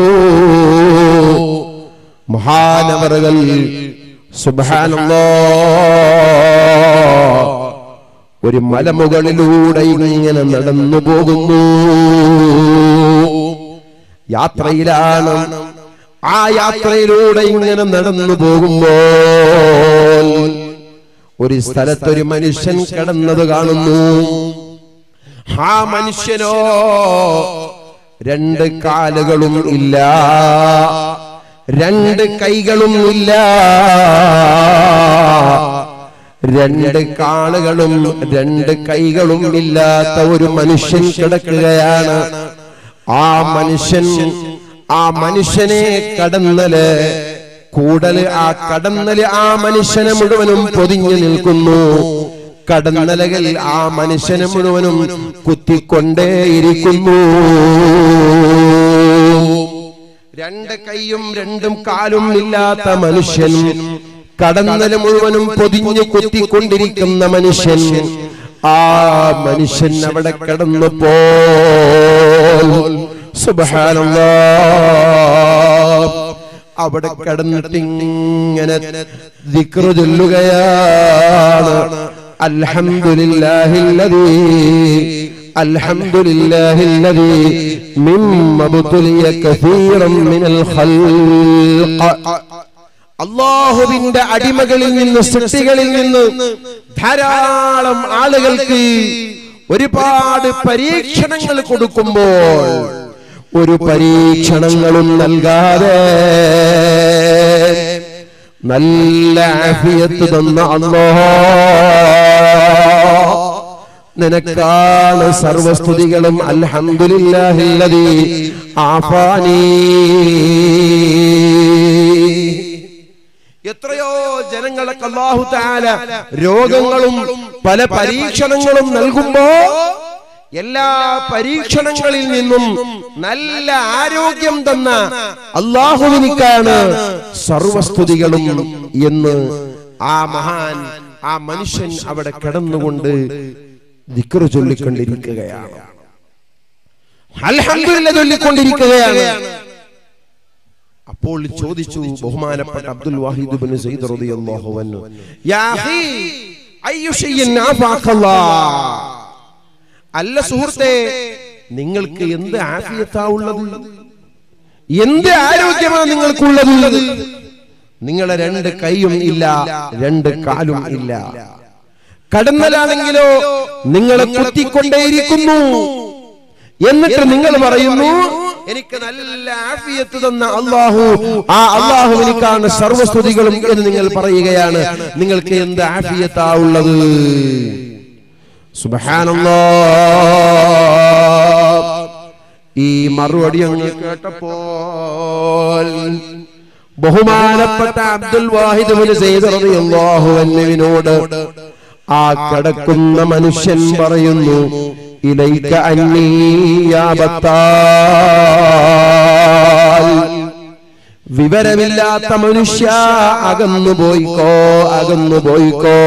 മഹാനവറുകൾ സുബ്ഹാനല്ലാഹ് ഒരു മലമുകളിലൂടെ ഇങ്ങനെ നടന്നു പോകുന്നു. യാത്രയിലാണ്. ആ യാത്രയിലൂടെ ഇങ്ങനെ നടന്നു പോകുമ്പോൾ ഒരു സ്ഥലത്തൊരു മനുഷ്യൻ കിടന്നത് കാണുന്നു. ആ മനുഷ്യനോ രണ്ട് കാലുകളും ഇല്ല, രണ്ട് കൈകളും ഇല്ല, രണ്ട് കാലുകളും രണ്ട് കൈകളും ഇല്ലാത്ത ഒരു മനുഷ്യൻ കിടക്കുകയാണ്. ആ മനുഷ്യനെ കടന്നല് ആ മനുഷ്യനെ മുഴുവനും പൊതിഞ്ഞു നിൽക്കുന്നു. കടന്നലകൾ ആ മനുഷ്യനെ മുഴുവനും കുത്തിക്കൊണ്ടേയിരിക്കുന്നു. രണ്ട് കൈയും രണ്ടും കാലും ഇല്ലാത്ത മനുഷ്യൻ, കടന്നല് മുഴുവനും പൊതിഞ്ഞു കുത്തിക്കൊണ്ടിരിക്കുന്ന മനുഷ്യൻ, ആ മനുഷ്യൻ അവിടെ കിടന്നപ്പോൾ സുബ്ഹാനല്ലാഹ്, അവിടെ കിടന്നിട്ട് ഇങ്ങനെ ദിക്റ് ചൊല്ലുകയാണ്. അൽഹംദുലില്ലാഹില്ലദീ അൽഹംദുലില്ലാഹില്ലദീ മിമ്മ ബുതുലിയ കസീറൻ മിനൽ ഖൽഖ്. അല്ലാഹുവിന്റെ അടിമകളിൽ നിന്ന്, സൃഷ്ടികളിൽ നിന്ന് ധാരാളം ആളുകൾക്ക് ഒരുപാട് പരീക്ഷണങ്ങൾ കൊടുക്കുമ്പോൾ ഒരു പരീക്ഷണങ്ങളും നൽകാതെ നല്ല ആഫിയത്ത് തന്ന അല്ലാഹ്, നിനക്കാണ് സർവസ്തുതികളും. അൽഹംദുലില്ലാഹില്ലദീ ആഫാനീ. എത്രയോ ജനങ്ങൾക്ക് അല്ലാഹു തആല രോഗങ്ങളും പല പരീക്ഷണങ്ങളും നൽകുമ്പോ എല്ലാ പരീക്ഷണങ്ങളിൽ നിന്നും നല്ല ആരോഗ്യം തന്ന അല്ലാഹുവിനിക്കാണ് സർവസ്തുതികളും എന്ന് ആ മഹാൻ, ആ മനുഷ്യൻ അവിടെ കിടന്നുകൊണ്ട് ദിക്റ് ചൊല്ലിക്കൊണ്ടിരിക്കുകയാണ്, അൽഹംദുലില്ലാഹ് ചൊല്ലിക്കൊണ്ടിരിക്കുകയാണ്. അപ്പോൾ ചോദിച്ചു ബഹുമാനപ്പെട്ട അബ്ദുൽ വാഹിദ് ഇബ്നു സയ്യിദ് റളിയല്ലാഹു അൻഹു, യാ അഖീ അയ്യു ഷൈഇൻ ആഫാഖല്ലാഹ്. അല്ല സുഹൃത്തെ, നിങ്ങൾക്ക് എന്ത് ആഫിയത്താ ഉള്ളത്? എന്ത് ആരോഗ്യമാണ് നിങ്ങൾക്കുള്ളത്? നിങ്ങളെ രണ്ട് കൈയും ഇല്ല, രണ്ട് കാലും ഇല്ല, കടന്നലാണെങ്കിലോ നിങ്ങളെ കുത്തിക്കൊണ്ടേയിരിക്കുന്നു. എന്നിട്ട് നിങ്ങൾ പറയുന്നു, എനിക്ക് നല്ല ആഫിയത്ത് തന്ന അല്ലാഹു, ആ അല്ലാഹുവിനിക്കാണ് സർവസ്തുതികളും എന്ന് നിങ്ങൾ പറയുകയാണ്. നിങ്ങൾക്ക് എന്ത് ആഫിയത്താ ഉള്ളത്? സുബ്ഹാനല്ലാഹ്. ഈ മറുപടി അങ്ങ് കേട്ടപ്പോൾ ബഹുമാനപ്പെട്ട അബ്ദുൽ വാഹിദ് ഇബ്നു സയ്യിദ് റളിയല്ലാഹു അൻഹുവിനോട് ആ കിടക്കുന്ന മനുഷ്യൻ പറയുന്നു, ഇലൈക അന്നീ യാ ബത്താൽ, വിവരമില്ലാത്ത മനുഷ്യ അകന്നു പോയിക്കോ, അകന്നു പോയിക്കോ.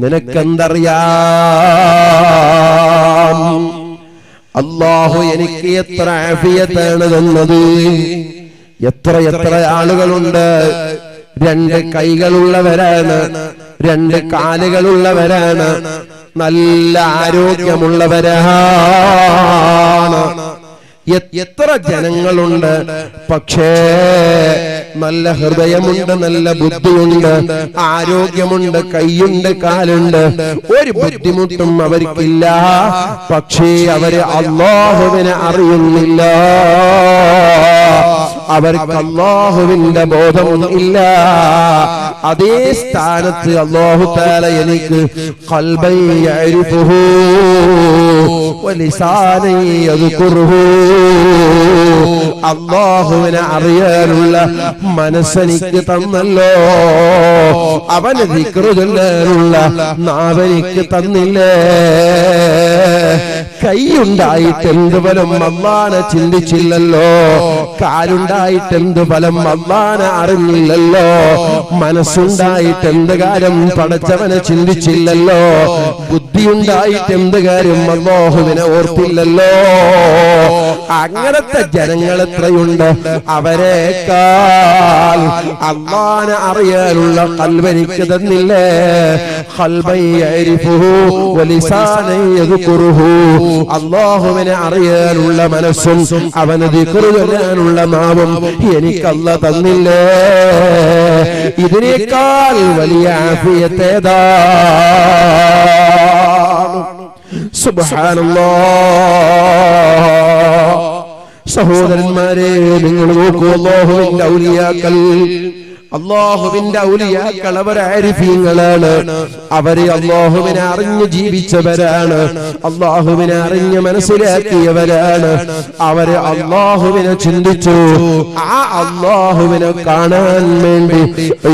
നിനക്കെന്തറിയാം അല്ലാഹു എനിക്ക് എത്ര ആഫിയത്താണ് തന്നത്. എത്ര എത്ര ആളുകളുണ്ട് രണ്ട് കൈകളുള്ളവരാണ്, രണ്ട് കാലുകളുള്ളവരാണ്, നല്ല ആരോഗ്യമുള്ളവരാണ്. എത്ര ജനങ്ങളുണ്ട്, പക്ഷേ നല്ല ഹൃദയമുണ്ട്, നല്ല ബുദ്ധിയുണ്ട്, ആരോഗ്യമുണ്ട്, കൈയുണ്ട്, കാലുണ്ട്, ഒരു ബുദ്ധിമുട്ടും അവർക്കില്ല. പക്ഷേ അവര് അല്ലാഹുവിനെ അറിയുന്നില്ല, അവർക്ക് അല്ലാഹുവിന്റെ ബോധം ഇല്ല. അതേ സ്ഥാനത്ത് അല്ലാഹു തആല എനിക്ക് ഖൽബൻ യഅരിഫുഹു വലിസാനൻ യദ്കുറുഹു, അല്ലാഹുവിനെ അറിയാനുള്ള മനസ്സെനിക്ക് തന്നല്ലോ, അവന് ദിക്ർ ചൊല്ലാനുള്ള നാവെനിക്ക് തന്നില്ലേ. കൈയുണ്ടായിട്ട് എന്ത് ഫലം, അല്ലാഹുവിനെ ചിന്തിച്ചില്ലല്ലോ. കാലുണ്ടായിട്ട് എന്ത് ഫലം, അല്ലാഹുവിനെ അറിഞ്ഞില്ലല്ലോ. മനസ്സുണ്ടായിട്ട് എന്ത് കാര്യം, പടച്ചവനെ ചിന്തിച്ചില്ലല്ലോ. ബുദ്ധിയുണ്ടായിട്ട് എന്ത് കാര്യം, അല്ലാഹുവിനെ ഓർത്തില്ലല്ലോ. അങ്ങനത്തെ ജനങ്ങൾ എത്രയുണ്ട്. അവരെക്കാൾ അല്ലാഹുവിനെ അറിയാനുള്ള ഖൽബ് എനിക്ക് തന്നില്ലേ. ഖൽബൻ യഅരിഫുഹു വലിസാനൻ യദ്കുറുഹു, അല്ലാഹുവിനെ അറിയാനുള്ള മനസ്സും അവനെ ദിക്ർ ചൊല്ലാനുള്ള നാവും എനിക്ക് അല്ലാഹു തന്നില്ലേ. ഇതിനേക്കാൾ വലിയ ആഫിയത്ത് ഏതാ? സുബ്ഹാനല്ലാഹ്. സഹോദരന്മാരെ, നിങ്ങൾ നോക്കൂ, അല്ലാഹുവിന്റെ ഔലിയാക്കൾ, അല്ലാഹുവിന്റെ ഔലിയാക്കൾ അവർ ആരിഫീങ്ങളാണ്. അവരെ അല്ലാഹുവിനെ അറിഞ്ഞു ജീവിച്ചവരാണ്, അല്ലാഹുവിനെ അറിഞ്ഞു മനസ്സിലാക്കിയവരാണ്. അവരെ അല്ലാഹുവിനെ ചിന്തിച്ചു, ആ അല്ലാഹുവിനെ കാണാൻ വേണ്ടി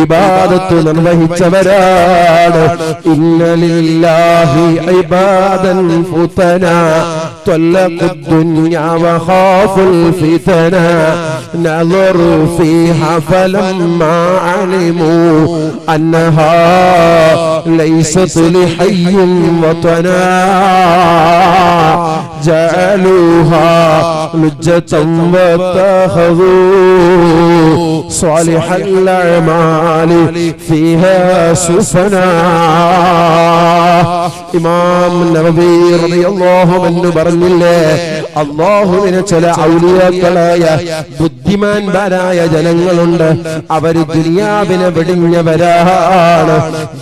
ഇബാദത്ത് നിർവഹിച്ചവരാണ്. ഇന്ന ലില്ലാഹി ഇബാദൻ ഫുതനാ ത്വല്ലഖു ദുനിയാ വഖാഫുൽ ഫിതനാ നളറു ഫീഹാ ഫലമ്മാ علموا أنها ليست لحي وطنا جعلوها لجة واتخذوا صالح الأعمال فيها سفنا. إمام نبوي رضي الله عنه برن الله അല്ലാഹുവിനെ ചില ഔലിയാക്കളായ ബുദ്ധിമാൻമാരായ ജനങ്ങളുണ്ട്. അവര് ദുനിയാവിനെ വെടിഞ്ഞവരാണ്,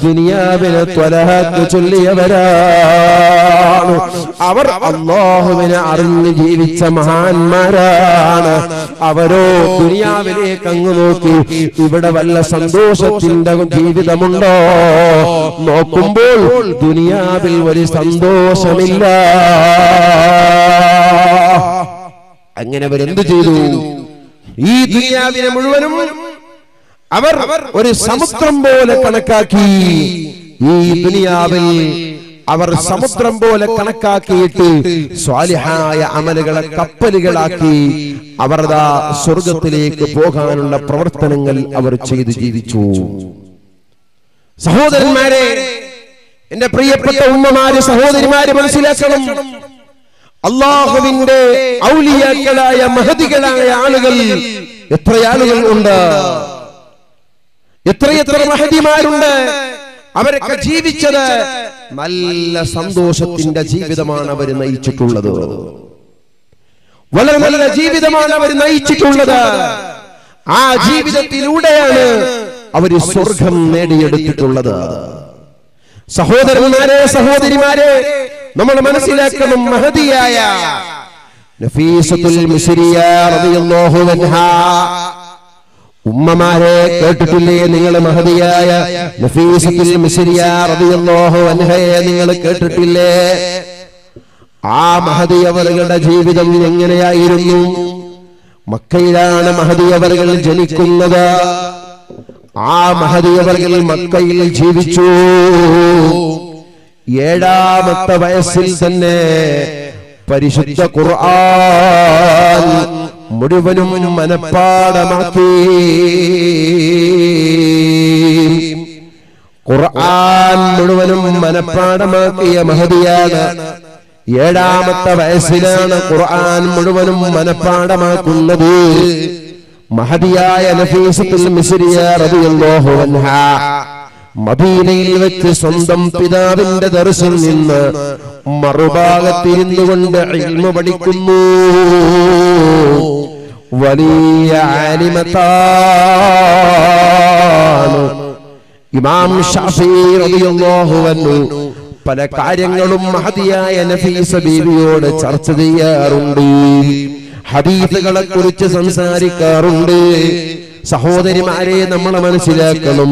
ദുനിയാവിനെ ത്വലഹത്ത് ചൊല്ലിയവരാണ്. അവർ അല്ലാഹുവിനെ അറിഞ്ഞ് ജീവിച്ച മഹാന്മാരാണ്. അവരോ ദുനിയാവിലേക്ക് അങ്ങ് നോക്കി, ഇവിടെ വല്ല സന്തോഷത്തിന്റെ ജീവിതമുണ്ടോ? നോക്കുമ്പോൾ ദുനിയാവിൽ ഒരു സന്തോഷമില്ല. അങ്ങനെ അവരെന്ത് ചെയ്തു? ഈ ദുനിയാവിനെ മുഴുവനും അവർ ഒരു സമുദ്രം പോലെ കണക്കാക്കി. ഈ ദുനിയാവിൽ അവർ സമുദ്രം പോലെ കണക്കാക്കിയിട്ട് സ്വാലിഹായ അമലുകളെ കപ്പലുകളാക്കി അവർ സ്വർഗത്തിലേക്ക് പോകാനുള്ള പ്രവർത്തനങ്ങൾ അവർ ചെയ്തു ജീവിച്ചു. സഹോദരന്മാരെ, എന്റെ പ്രിയപ്പെട്ട ഉമ്മമാര്, സഹോദരിമാര്, മനസ്സിലാക്കണം, അല്ലാഹുവിന്റെ ഔലിയാക്കളായ മഹദികളായ ആളുകൾ എത്ര ആളുകൾ ഉണ്ട്, എത്രയെത്ര മഹദിമാരുണ്ട്. അവരൊക്കെ ജീവിച്ചത് നല്ല സന്തോഷത്തിന്റെ ജീവിതമാണ് അവർ നയിച്ചിട്ടുള്ളത്. വളരെ നല്ല ജീവിതമാണ് അവർ നയിച്ചിട്ടുള്ളത്. ആ ജീവിതത്തിലൂടെയാണ് അവര് സ്വർഗം നേടിയെടുത്തിട്ടുള്ളത്. സഹോദരന്മാരെ, സഹോദരിമാരെ, നമ്മൾ മനസ്സിലാക്കണം, മഹദിയായ നഫീസത്തുൽ മിസ്രിയ റളിയല്ലാഹു അൻഹാ. ഉമ്മമാരെ, കേട്ടിട്ടില്ലേ നിങ്ങൾ? മഹദിയായ നഫീസത്തുൽ മിസ്രിയ റളിയല്ലാഹു അൻഹയെ നിങ്ങൾ കേട്ടിട്ടില്ലേ? ആ മഹദിയവരുടെ ജീവിതം എങ്ങനെയായിരുന്നു? മക്കയിലാണ് മഹദിയവകൾ ജനിക്കുന്നത്. ആ മഹദിയവകൾ മക്കയിൽ ജീവിച്ചു. 7ാമത്തെ വയസ്സിൽ തന്നെ പരിശുദ്ധ ഖുർആൻ മുഴുവനും മനപ്പാഠമാക്കി. ഖുർആൻ മുഴുവനും മനപ്പാഠമാക്കിയ മഹദിയാണ്. ഏഴാമത്തെ വയസ്സിലാണ് ഖുർആൻ മുഴുവനും മനപ്പാഠമാക്കുന്നത്. മഹദിയായ നഫീസത്തുൽ മിസ്രിയ റളിയല്ലാഹു അൻഹ മദീനയിൽ വെച്ച് സ്വന്തം പിതാവിന്റെ ദർസിൽ നിന്ന് മറുഭാഗത്തിരുന്നു കൊണ്ട് ഇൽമു പഠിക്കുന്നു. വലിയ ആലിമത്താണ് ഇമാം ശാഫിഈ റളിയല്ലാഹു അൻഹു. പല കാര്യങ്ങളും മഹദിയായ നഫീസ ബീവിയോട് ചർച്ച ചെയ്യാറുണ്ട്, ഹദീസുകളെ കുറിച്ച് സംസാരിക്കാറുണ്ട്. സഹോദരിമാരെ, നമ്മളെ മനസ്സിലാക്കണം,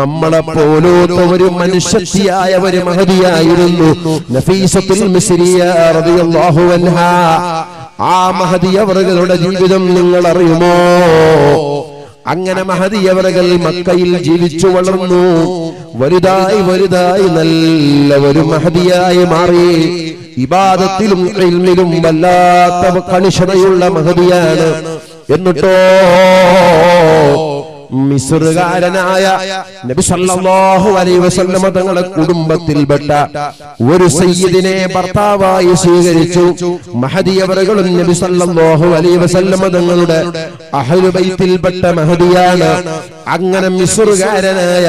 നമ്മളെ പോലോത്ത ഒരു മനുഷ്യത്തിയായ ഒരു മഹദിയായിരുന്നു നഫീസത്തുൽ മിസ്രിയ റളിയല്ലാഹു അൻഹ. ആ മഹദിയവറുകളുടെ ജീവിതം നിങ്ങൾ അറിയുമോ? അങ്ങനെ മഹദിയവറുകൾ മക്കയിൽ ജീവിച്ചു വളർന്നു. വലുതായി വലുതായി നല്ല ഒരു മഹദിയായി മാറി. ഇബാദത്തിലും ഇൽമിലും വല്ലാത്ത കണിശതയുള്ള മഹദിയാണ്. എന്നിട്ടോ മിസ്റുകാരനായ നബി സല്ലല്ലാഹു അലൈഹി വസല്ലമ തങ്ങളുടെ കുടുംബത്തിൽപ്പെട്ട ഒരു സയ്യിദിനെ ഭർത്താവായി സ്വീകരിച്ചു. മഹദിയവറുകളും നബി സല്ലല്ലാഹു അലൈഹി വസല്ലമ തങ്ങളുടെ അഹ്ലു ബൈത്തിൽപ്പെട്ട മഹദിയാണ്. അങ്ങനെ മിസ്റുകാരനായ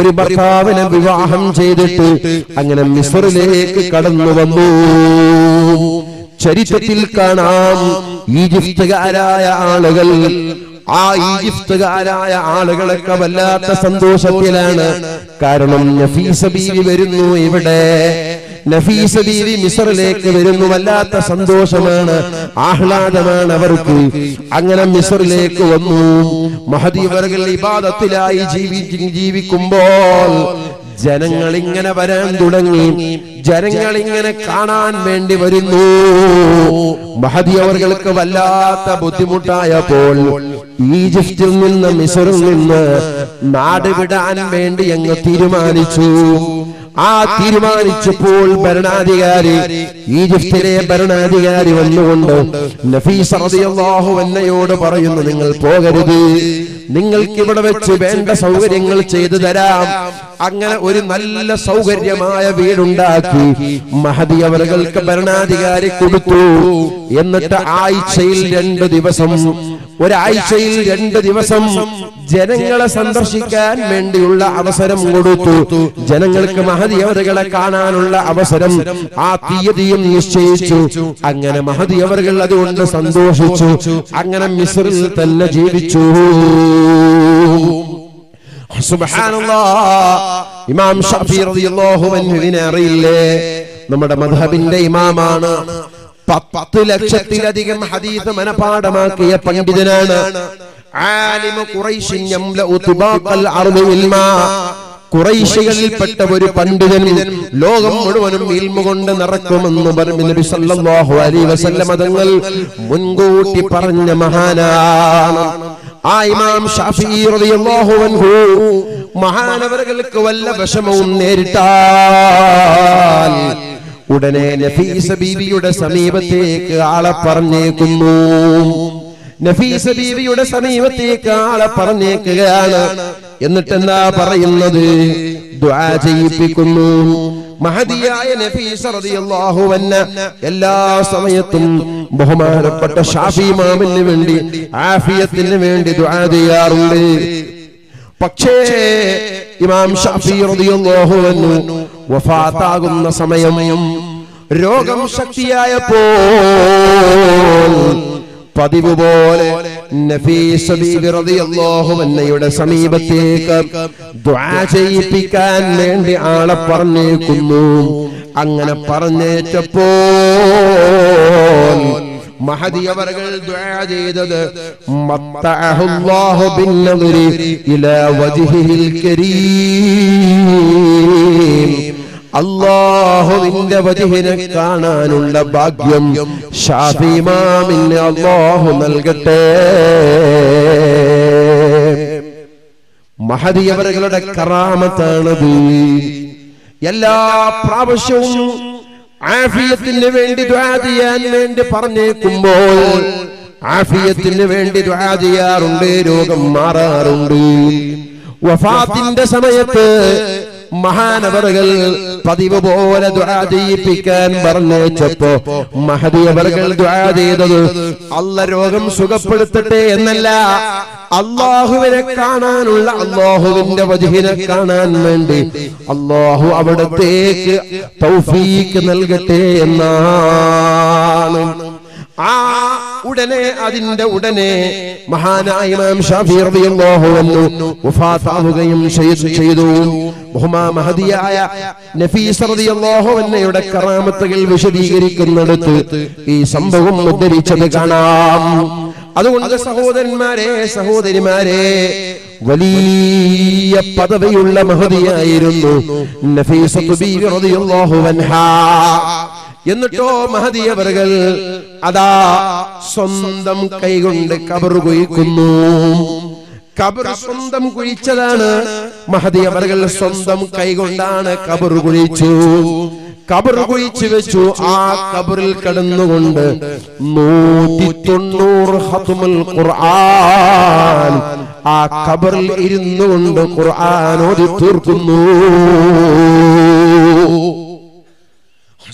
ഒരു ഭർത്താവിനെ വിവാഹം ചെയ്തിട്ട് അങ്ങനെ മിസ്റിലേക്ക് കടന്നു വന്നു. ചരിത്രത്തിൽ കാണാം ഈജിപ്തുകാരായ ആളുകൾ, ആ ഈജിപ്തുകാരായ ആളുകളൊക്കെ വല്ലാത്ത സന്തോഷത്തിലാണ്. കാരണം നഫീസ ബീവി വരുന്നു. ഇവിടെ നഫീസ ബീവി മിസ്റിലേക്ക് വരുന്നു. വല്ലാത്ത സന്തോഷമാണ്, ആഹ്ലാദമാണ് അവർക്ക്. അങ്ങനെ മിസ്റിലേക്ക് വന്നു. മഹദിയവറുകൾ ഇബാദത്തിലായി ജീവിക്കുമ്പോൾ ജനങ്ങൾ ഇങ്ങനെ വരാൻ തുടങ്ങി. ജനങ്ങൾ ഇങ്ങനെ കാണാൻ വേണ്ടി വരുന്നു. മഹദിയവറുകൾക്ക് വല്ലാത്ത ബുദ്ധിമുട്ടായപ്പോൾ ഈജിപ്തിൽ നിന്ന് മിസ്റിൽ നിന്ന് നാട് വിടാൻ വേണ്ടി അങ്ങ് തീരുമാനിച്ചു. ആ തീരുമാനിച്ചപ്പോൾ ഭരണാധികാരി, ഈജിപ്തിലെ ഭരണാധികാരി വന്നുകൊണ്ട് നഫീസ റളിയല്ലാഹു അൻഹയോട് പറയുന്നു, നിങ്ങൾ പോകരുത്, നിങ്ങൾക്ക് ഇവിടെ വെച്ച് വേണ്ട സൗകര്യങ്ങൾ ചെയ്തു തരാം. അങ്ങനെ ഒരു നല്ല സൗകര്യമായ വീടുണ്ടാക്കി മഹദിയവറുകൾക്ക് ഭരണാധികാരി കൊടുത്തു. എന്നിട്ട് ഒരാഴ്ചയിൽ 2 ദിവസം ജനങ്ങളെ സന്ദർശിക്കാൻ വേണ്ടിയുള്ള അവസരം കൊടുത്തു. ജനങ്ങൾക്ക് മഹദിയവറുകളെ കാണാനുള്ള അവസരം, ആ തീയതിയും നിശ്ചയിച്ചു. അങ്ങനെ മഹദിയവറുകൾ അതുകൊണ്ട് സന്തോഷിച്ചു. അങ്ങനെ മിസ്റിൽ തന്നെ ജീവിച്ചു. സുബ്ഹാനല്ലാഹ്, ഇമാം ശാഫിഈ റളിയല്ലാഹു അൻഹുവിനെ അറിയില്ലേ? നമ്മുടെ മദ്ഹബിന്റെ ഇമാമാണ്. 10 ലക്ഷത്തിലധികം ഹദീസ് മനപാഠമാക്കിയ പണ്ഡിതനാണ്. ആലിമു ഖുറൈശിൻ യംലഉ തുബാഖൽ അർളി ഇൽമാ. ഖുറൈശികളിൽപ്പെട്ട ഒരു പണ്ഡിതൻ ലോകം മുഴുവനും ഇൽമു കൊണ്ട് നിറക്കുമെന്ന് പറഞ്ഞു നബി സല്ലല്ലാഹു അലൈഹി വസല്ലമ തങ്ങൾ മുൻകൂട്ടി പറഞ്ഞ മഹാനാണ്. ആ ഇമാം ശാഫിഈ റളിയല്ലാഹു അൻഹു മഹാനവറുകൾക്ക് വല്ല വിഷമവും നേരിട്ടാൽ ഉടനെ നഫീസ ബീവിയുടെ സമീപത്തേക്ക് ആളെ പറഞ്ഞേക്കുന്നു. നഫീസ ബീവിയുടെ സമീപത്തേക്ക് ആളെ പറഞ്ഞേക്കുകയാണ്. എന്നിട്ട് എന്താ പറയുന്നത്? ദുആ ചെയ്യിപ്പിക്കുന്നു. മഹദിയായ നഫീസ റളിയല്ലാഹു അൻഹ എല്ലാ സമയത്തും ബഹുമാനപ്പെട്ട ശാഫി ഇമാമിന് വേണ്ടി, ആഫിയത്തിന് വേണ്ടി ദുആ ചെയ്യാറുണ്ട്. പക്ഷേ ഇമാം ശാഫി റളിയല്ലാഹു അൻഹു വഫാത്താകുന്ന സമയം രോഗം ശക്തിയായപ്പോൾ പതിവ് പോലെ നഫീസ ബീവി റളിയല്ലാഹു അൻഹയുടെ സമീപത്തേക്ക് ദുആ ചെയ്യിപ്പിക്കാൻ വേണ്ടി ആളെ പറഞ്ഞേക്കുന്നു. അങ്ങനെ പറഞ്ഞേച്ചപ്പോൾ മഹദിയവറുകൾ ദുആ ചെയ്തത് മത്തഅഹുല്ലാഹു ബിന്നദരി ഇലാ വജ്ഹിൽ കരീം. അല്ലാഹുവിന്റെ വജ്ഹിനെ കാണാനുള്ള ഭാഗ്യം ശാഫി ഇമാമിന് അല്ലാഹു നൽകട്ടെ. മഹദിയവറുകളുടെ കറാമത്താണത്. എല്ലാ പ്രാവശ്യവും ആഫിയത്തിന് വേണ്ടി ദുആ ചെയ്യാൻ വേണ്ടി പറഞ്ഞേക്കുമ്പോൾ ആഫിയത്തിന് വേണ്ടി ദുആ ചെയ്യാറുണ്ട്, രോഗം മാറാറുണ്ട്. വഫാത്തിന്റെ സമയത്ത് മഹാനവറുകൾ പതിവ് പോലെ ദുആ ചെയ്യിപ്പിക്കാൻ പറഞ്ഞേച്ചപ്പോ മഹദിയവറുകൾ ദുആ ചെയ്തത് അല്ലാഹ് രോഗം സുഖപ്പെടുത്തട്ടെ എന്നല്ല, അല്ലാഹുവിനെ കാണാനുള്ള, അല്ലാഹുവിന്റെ വജ്ഹിനെ കാണാൻ വേണ്ടി അല്ലാഹു അവിടത്തേക്ക് തൗഫീഖ് നൽകട്ടെ എന്നാണ്. ആ ഉടനെ അതിന്റെ ഉടനെ മഹാനായ ഇമാം ശാഫിഈ റളിയല്ലാഹു അൻഹു വഫാത്താവുകയും ചെയ്തു. മഹദിയായ നഫീസ റളിയല്ലാഹു അൻഹയുടെ കറാമത്തുകൾ വിശദീകരിക്കുന്നിടത്ത് ഈ സംഭവം ഉദ്ധരിച്ചത് കാണാം. അതുകൊണ്ട് സഹോദരന്മാരെ, സഹോദരിമാരെ, വലിയ പദവിയുള്ള മഹദിയായിരുന്നു നഫീസ ബീവി റളിയല്ലാഹു അൻഹാ. എന്നിട്ടോ മഹദിയവറുകൾ അതാ സ്വന്തം കൈകൊണ്ട് ഖബർ കുഴിക്കുന്നു. ഖബർ സ്വന്തം കുഴിച്ചതാണ് മഹദിയവറുകൾ, സ്വന്തം കൈകൊണ്ടാണ് ഖബർ കുഴിച്ചു, ഖബർ കുഴിച്ചു വെച്ചു. ആ ഖബറിൽ കിടന്നുകൊണ്ട് 190 ഖത്മുൽ ഖുർആൻ, ആ ഖബറിൽ ഇരുന്നുകൊണ്ട് ഖുർആൻ ഓതി തീർക്കുന്നു.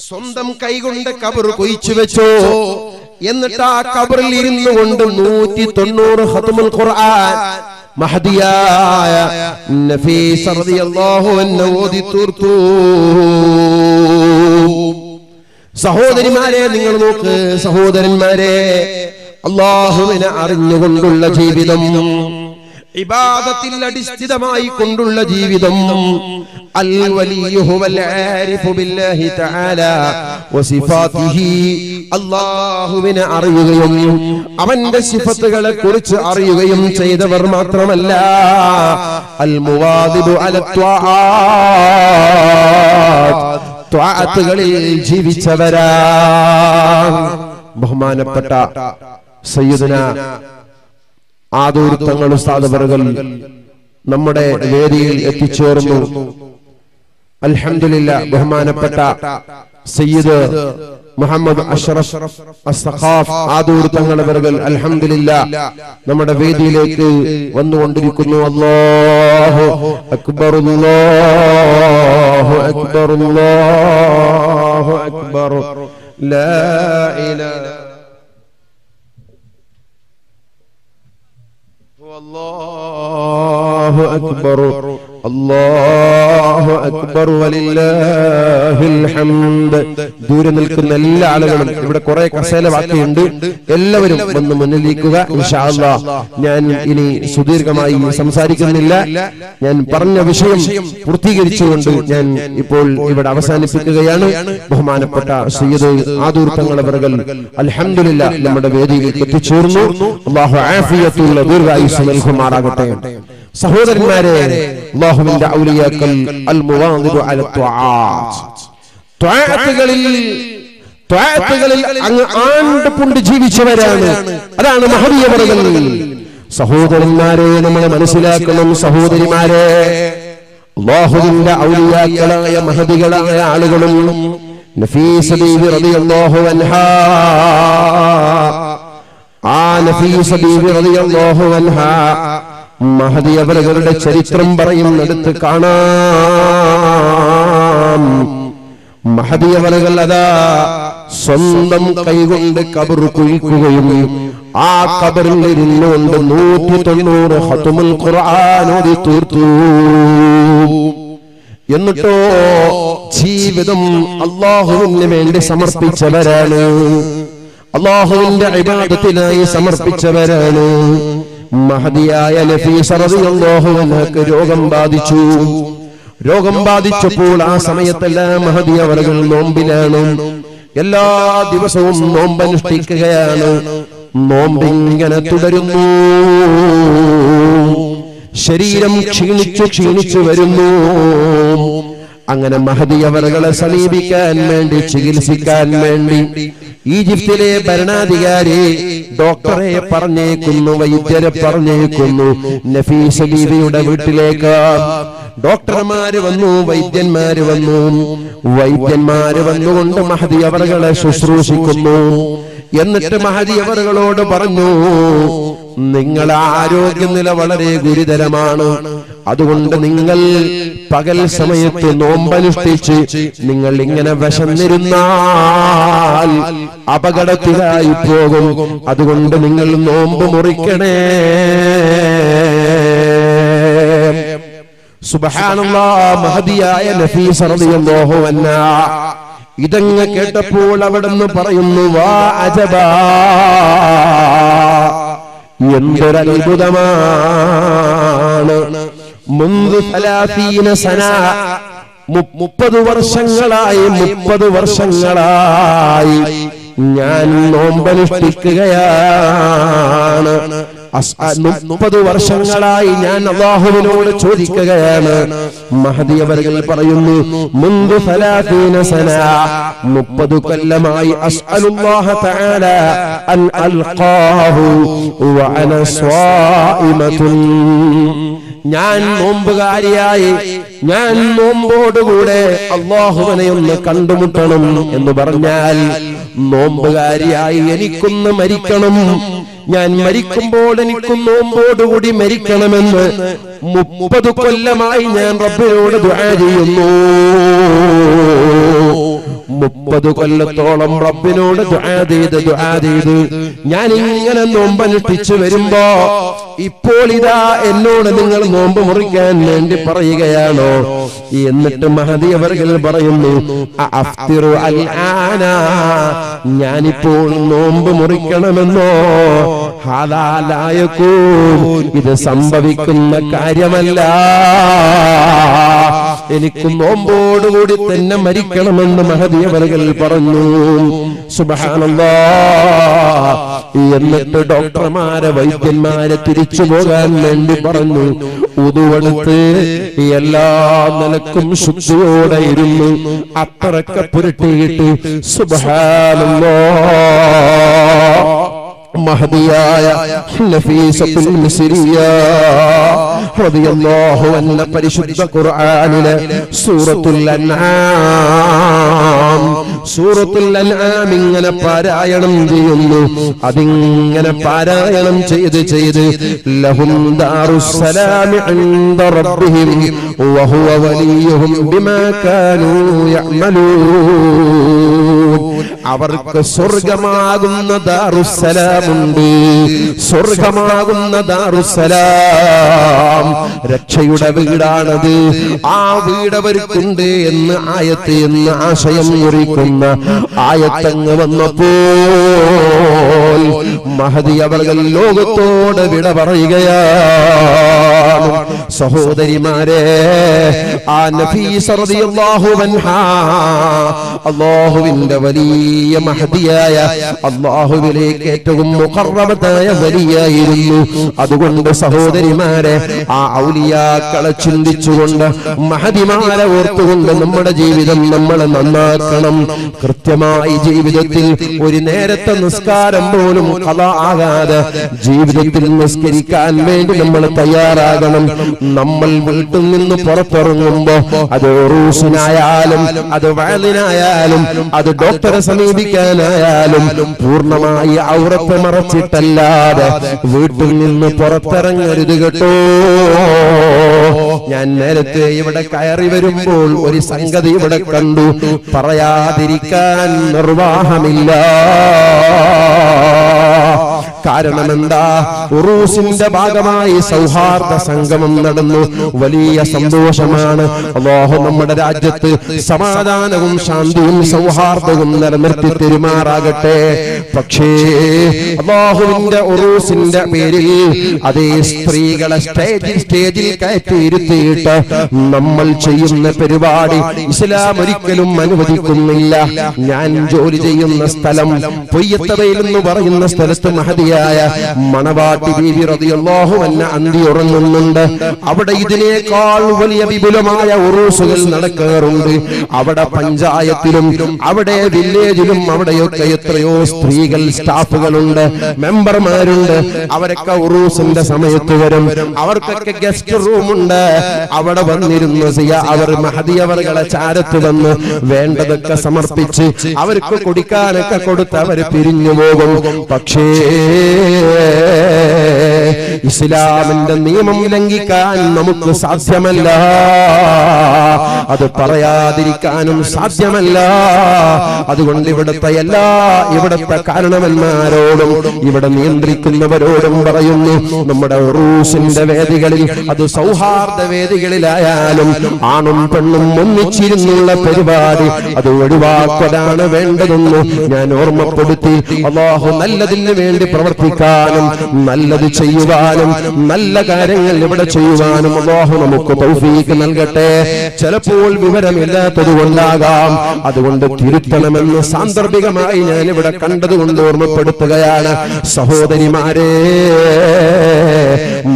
സ്വന്തം കൈകൊണ്ട് ഖബർ കുഴിച്ചു വെച്ചോ, എന്നിട്ട് ആ ഖബറിൽ ഇരുന്നു കൊണ്ട് 190 ഖത്മുൽ ഖുർആൻ മഹദിയായ നഫീസ റളിയല്ലാഹു അൻഹ ഓതി തീർത്തു. സഹോദരിമാരെ, നിങ്ങൾ നോക്ക്, സഹോദരന്മാരെ, അല്ലാഹുവിനെ അറിഞ്ഞുകൊണ്ടുള്ള ജീവിതം, ഇബാദത്തിൽ അടിസ്ഥിതമായി കൊണ്ടുള്ള ജീവിതം. അൽ വലിയു ഹുവൽ ആരിഫു ബില്ലാഹി തആല വസിഫാതിഹി, അല്ലാഹുവിനെ അറിയുകയും അവന്റെ സിഫത്തുകളെ കുറിച്ച് അറിയുകയും ചെയ്തവർ മാത്രമല്ല, അൽ മുവാദിബു അല ത്വാഅത്തുകളിൽ ജീവിച്ചവരാ. ബഹുമാനപ്പെട്ട സയ്യിദുന ആദൂർ തങ്ങൾ ഉസ്താദ് വർകൾ നമ്മുടെ വേദിയിൽ എത്തിച്ചേർന്നു. അൽഹംദുലില്ലാ, ബഹുമാനപ്പെട്ട സയ്യിദ് മുഹമ്മദ് അഷ്റഫ് അസ്സഖാഫ് ആദൂർ തങ്ങൾ വർകൾ അൽഹംദുലില്ലാ നമ്മുടെ വേദിയിലേക്ക് വന്നുകൊണ്ടിരിക്കുന്നു. അല്ലാഹു അക്ബർ, അല്ലാഹു അക്ബർ, അല്ലാഹു അക്ബർ, ലാ ഇലാഹ الله أكبر الله أكبر ولله الحمد. ദൂരെ നിൽക്കുന്ന എല്ലാ ആളുകളും, ഇവിടെ കുറെ കസേല ബാക്കിയുണ്ട്, എല്ലാവരും വന്ന് മുന്നിലേക്കുക. ഇൻഷാ അല്ലാഹ് ഞാൻ ഇനി സുദീർഘമായി സംസാരിക്കുന്നില്ല. ഞാൻ പറഞ്ഞ വിഷയം പൂർത്തീകരിച്ചുകൊണ്ട് ഞാൻ ഇപ്പോൾ ഇവിടെ അവസാനിപ്പിക്കുകയാണ്. ബഹുമാനപ്പെട്ട സയ്യിദ് ആദൂർ തങ്ങൾ അവர்கள் അൽഹംദുലില്ലാ നമ്മുടെ വേദിയിൽ എത്തിച്ചേർന്നു. അല്ലാഹു ആഫിയത്തുള്ള ദീർഘായുസ് നൽകുമാറാകട്ടെ. സഹോദരന്മാരെ, അല്ലാഹുവിന്റെ ഔലിയാക്കൾ അൽ മുവാദിബു അല ത്വാഅത്തുകളിൽ അങ്ങ് ആണ്ടുപുണ്ട് ജീവിച്ചവരാണ്. അതാണ് മഹദിയവറുകൾ. സഹോദരന്മാരെ, നമ്മളെ മനസ്സിലാക്കണം. സഹോദരിമാരെ, അല്ലാഹുവിന്റെ ഔലിയാക്കളായ മഹദികളായ ആളുകളും നഫീസ ബീവി റളിയല്ലാഹു അൻഹാ, ആ നഫീസ ബീവി റളിയല്ലാഹു അൻഹാ മഹദിയവറുകളുടെ ചരിത്രം പറയുന്നിടത്ത് കാണാം, മഹദിയവറുകൾ അതാ സ്വന്തം കൈകൊണ്ട് ഖബർ കുഴിക്കുകയും ആ ഖബറിൽ ഇരുന്നുകൊണ്ട് 190 ഖത്മുൽ ഖുർആൻ ഓതി തീർത്തു. എന്നിട്ടോ ജീവിതം അല്ലാഹുവിന് വേണ്ടി സമർപ്പിച്ചവരാണ്, അല്ലാഹുവിന്റെ ഇബാദത്തിനായി സമർപ്പിച്ചവരാണ്. മഹദിയായ നഫീസ റളിയല്ലാഹു അൻഹക്ക് രോഗം ബാധിച്ചു. രോഗം ബാധിച്ചപ്പോൾ ആ സമയത്തെല്ലാം മഹദിയവറുകൾ നോമ്പിലാണ്, എല്ലാ ദിവസവും നോമ്പനുഷ്ഠിക്കുകയാണ്. നോമ്പിങ്ങനെ തുടരുന്നു. ശരീരം ക്ഷീണിച്ചു ക്ഷീണിച്ചു വരുന്നു. അങ്ങനെ മഹദിയവറുകളെ സമീപിക്കാൻ വേണ്ടി, ചികിത്സിക്കാൻ വേണ്ടി ഈജിപ്തിലെ ഭരണാധികാരി ഡോക്ടറെ പറഞ്ഞേക്കുന്നു, വൈദ്യരെ പറഞ്ഞേക്കുന്നു, നഫീസ ബീവിയുടെ വീട്ടിലേക്ക്. ഡോക്ടർമാര് വന്നു, വൈദ്യന്മാര് വന്നു. വൈദ്യന്മാര് വന്നുകൊണ്ട് മഹദി അവറുകളെ ശുശ്രൂഷിക്കുന്നു. എന്നിട്ട് മഹദി അവറുകളോട് പറഞ്ഞു, നിങ്ങളുടെ ആരോഗ്യനില വളരെ ഗുരുതരമാണ്. അതുകൊണ്ട് നിങ്ങൾ പകൽ സമയത്ത് നോമ്പനുഷ്ഠിച്ച് നിങ്ങൾ ഇങ്ങനെ വിശന്നിരുന്നാൽ അപകടത്തിലായി പോകും. അതുകൊണ്ട് നിങ്ങൾ നോമ്പ് മുറിക്കണേ. സുബ്ഹാനല്ലാഹ്. മഹദിയായ നഫീസ റളിയല്ലാഹു അൻഹാ ഇതങ്ങ് കേട്ടപ്പോൾ അവിടുന്ന് പറയുന്നു, വാ അജബാ, എന്തൊരത്ഭുതമാണ്. 30 വർഷങ്ങളായി ഞാൻ നോമ്പനുഷ്ഠിക്കുകയാണ്. 30 വർഷങ്ങളായി ഞാൻ അല്ലാഹുവിനോട് ചോദിക്കുകയാണ്. മഹദി അവറുകൾ പറയുന്നു, 30 കൊല്ലമായി അസ്അലുല്ലാഹ തആല അൻ അൽഖാഹു വ അന സ്വായിമതുൻ, ഞാൻ നോമ്പുകാരിയായി ഞാൻ നോമ്പോടുകൂടെ അല്ലാഹുവിനെ ഒന്ന് കണ്ടുമുട്ടണം എന്ന് പറഞ്ഞാൽ നോമ്പുകാരിയായി എനിക്കൊന്ന് മരിക്കണം, ഞാൻ മരിക്കുമ്പോൾ എനിക്കും നോമ്പോടുകൂടി മരിക്കണമെന്ന് 30 കൊല്ലമായി ഞാൻ റബ്ബിനോട് ദുആ ചെയ്യുന്നു. 30 കൊല്ലത്തോളം റബ്ബിനോട് ദുആ ചെയ്ത് ഞാൻ ഇങ്ങനെ നോമ്പനുഷ്ഠിച്ചു വരുമ്പോ ഇപ്പോൾ ഇതാ എന്നോട് നിങ്ങൾ നോമ്പ് മുറിക്കാൻ വേണ്ടി പറയുകയാണോ? എന്നിട്ട് മഹദി അവറുകൾ പറയുന്നു, അഫ്തിറു അൽആന, ഞാനിപ്പോൾ നോമ്പ് മുറിക്കണമെന്നോ? ഹാദാ ലാ യകൂൻ, ഇത് സംഭവിക്കുന്ന കാര്യമല്ല. എനിക്ക് നോമ്പോടുകൂടി തന്നെ മരിക്കണമെന്ന് മഹദി അവറുകൾ പറഞ്ഞു. സുബ്ഹാനല്ലാഹ്. എന്നിട്ട് ഡോക്ടർമാരെ വൈദ്യന്മാരെ തിരിച്ചു പോകാൻ വേണ്ടി പറഞ്ഞു. ഉദുവെടുത്ത് എല്ലാ നിലക്കും ശുദ്ധിയോടെ ഇരുന്നു. അത്രക്ക പുരട്ടിയിട്ട് സുബ്ഹാനല്ലാഹ് മഹദിയായ നഫീസത്തുൽ മിസ്രിയ റളിയല്ലാഹു അൻഹ പരിശുദ്ധ ഖുർആനിലെ സൂറത്തുൽ അൻആം ഇങ്ങനെ പാരായണം ചെയ്യുന്നു. അതിങ്ങനെ പാരായണം ചെയ്ത് ലഹും ദാറുസ് സലാമി ഇൻദ റബ്ബിഹിം വഹുവ വലിയുഹും ബിമാ കാനൂ യഅമലൂൻ, അവർക്ക് സ്വർഗമാകുന്ന ദാറുസ്സലാമുണ്ട്. സ്വർഗമാകുന്ന ദാറുസ്സലാം രക്ഷയുടെ വീടാണത്. ആ വീട് അവർക്കുണ്ട് എന്ന് ആശയം കുറിക്കുന്ന ആയത്തങ്ങ് വന്നപ്പോൾ മഹദി അവറുകൾ ലോകത്തോട് വിട പറയുകയാണ്. സഹോദരിമാരെ, ആ നഫീസ റളിയല്ലാഹു അൻഹാ അല്ലാഹുവിന്റെ വലിയ മഹദിയായ അല്ലാഹുവിലേക്ക് ഏറ്റവും മുഖർറബതായ വലിയായിരുന്നു. അതുകൊണ്ട് സഹോദരിമാരെ, ആ ഔലിയാക്കളെ ചിന്തിച്ചുകൊണ്ട് മഹദിമാരെ ഓർത്തുകൊണ്ട് നമ്മുടെ ജീവിതം നമ്മൾ നന്നാക്കണം. കൃത്യമായി ജീവിതത്തിൽ ഒരു നേരത്തെ നിസ്കാരം പോലും ഖളാ ആകാതെ ജീവിതത്തിൽ നിസ്കരിക്കാൻ വേണ്ടി നമ്മൾ തയ്യാറാകണം. നമ്മൾ വീട്ടിൽ നിന്ന് പുറത്തിറങ്ങുമ്പോ അത് റൂസിനായാലും അത് വഅലിനായാലും അത് ഡോക്ടറെ സമീപിക്കാനായാലും പൂർണ്ണമായി ഔറത്ത് മറച്ചിട്ടല്ലാതെ വീട്ടിൽ നിന്ന് പുറത്തിറങ്ങരുത് കേട്ടോ. ഞാൻ നേരത്തെ ഇവിടെ കയറി വരുമ്പോൾ ഒരു സംഗതി ഇവിടെ കണ്ടു, പറയാതിരിക്കാൻ നിർവാഹമില്ല. കാരണം എന്താ, ഉറൂസിന്റെ ഭാഗമായി സൗഹാർദ്ദ സംഗമം നടന്നു. വലിയ സന്തോഷമാണ്. അല്ലാഹു നമ്മുടെ രാജ്യത്ത് സമാധാനവും ശാന്തിയും സൗഹാർദ്ദവും നിലനിർത്തി പെരുമാറാകട്ടെ. പക്ഷേ അല്ലാഹുവിന്റെ ഉറൂസിന്റെ പേരിൽ അതേ സ്ത്രീകളെ സ്റ്റേജിൽ കയറ്റിയിരുത്തിയിട്ട് നമ്മൾ ചെയ്യുന്ന പരിപാടി ഇസ്ലാം ഒരിക്കലും അനുവദിക്കുന്നില്ല. ഞാൻ ജോലി ചെയ്യുന്ന സ്ഥലം പൊയ്യത്തവയിൽ എന്ന് പറയുന്ന സ്ഥലത്ത് മഹദിയ ായ മണവാട്ടി ബീവി റളിയല്ലാഹു അൻഹ അന്തി ഉറങ്ങുന്നുണ്ട്. അവിടെ ഇതിനേക്കാൾ വലിയ വിപുലമായ ഉറൂസുകൾ നടക്കാറുണ്ട്. അവിടെ പഞ്ചായത്തിലും അവിടെ വില്ലേജിലും അവിടെയൊക്കെ എത്രയോ സ്ത്രീകൾ സ്റ്റാഫുകളുണ്ട്, മെമ്പർമാരുണ്ട്. അവരൊക്കെ ഉറൂസിന്റെ സമയത്ത് വരും. അവർക്കൊക്കെ ഗസ്റ്റ് റൂമുണ്ട്. അവിടെ വന്നിരുന്ന അവർ മഹദിയവർകളെ ചാരത്ത് വന്ന് വേണ്ടതൊക്കെ സമർപ്പിച്ച് അവർക്ക് കൊടുക്കാനൊക്കെ കൊടുത്ത് അവർ പിരിഞ്ഞു പോകും. പക്ഷേ ഇസ്ലാമിന്റെ നിയമം ലംഘിക്കാൻ നമുക്ക് സാധ്യമല്ല, അത് പറയാതിരിക്കാനും സാധ്യമല്ല. അതുകൊണ്ട് ഇവിടുത്തെ കാരണവന്മാരോടും ഇവിടെ നിയന്ത്രിക്കുന്നവരോടും പറയുന്നു, നമ്മുടെ റൂസിന്റെ വേദികളിൽ, അത് സൗഹാർദ്ദ വേദികളിലായാലും ആണും പെണ്ണും ഒന്നിച്ചിരുന്നുള്ള പരിപാടി അത് ഒഴിവാക്കലാണ് വേണ്ടതെന്ന് ഞാൻ ഓർമ്മപ്പെടുത്തി. അല്ലാഹു നല്ലതിന് വേണ്ടി പ്രവർത്തിക്കാനും നല്ലത് ചെയ്യുവാനും നല്ല കാര്യങ്ങൾ ഇവിടെ ചെയ്യുവാനും അല്ലാഹു നമുക്ക് തൗഫീഖ് നൽകട്ടെ. ചിലപ്പോൾ വിവരമില്ലാത്തത് കൊണ്ടാകാം, അതുകൊണ്ട് തിരുത്തണമെന്ന് സാന്ദർഭികമായി ഞാൻ ഇവിടെ കണ്ടതുകൊണ്ട് ഓർമ്മപ്പെടുത്തുകയാണ്. സഹോദരിമാരെ,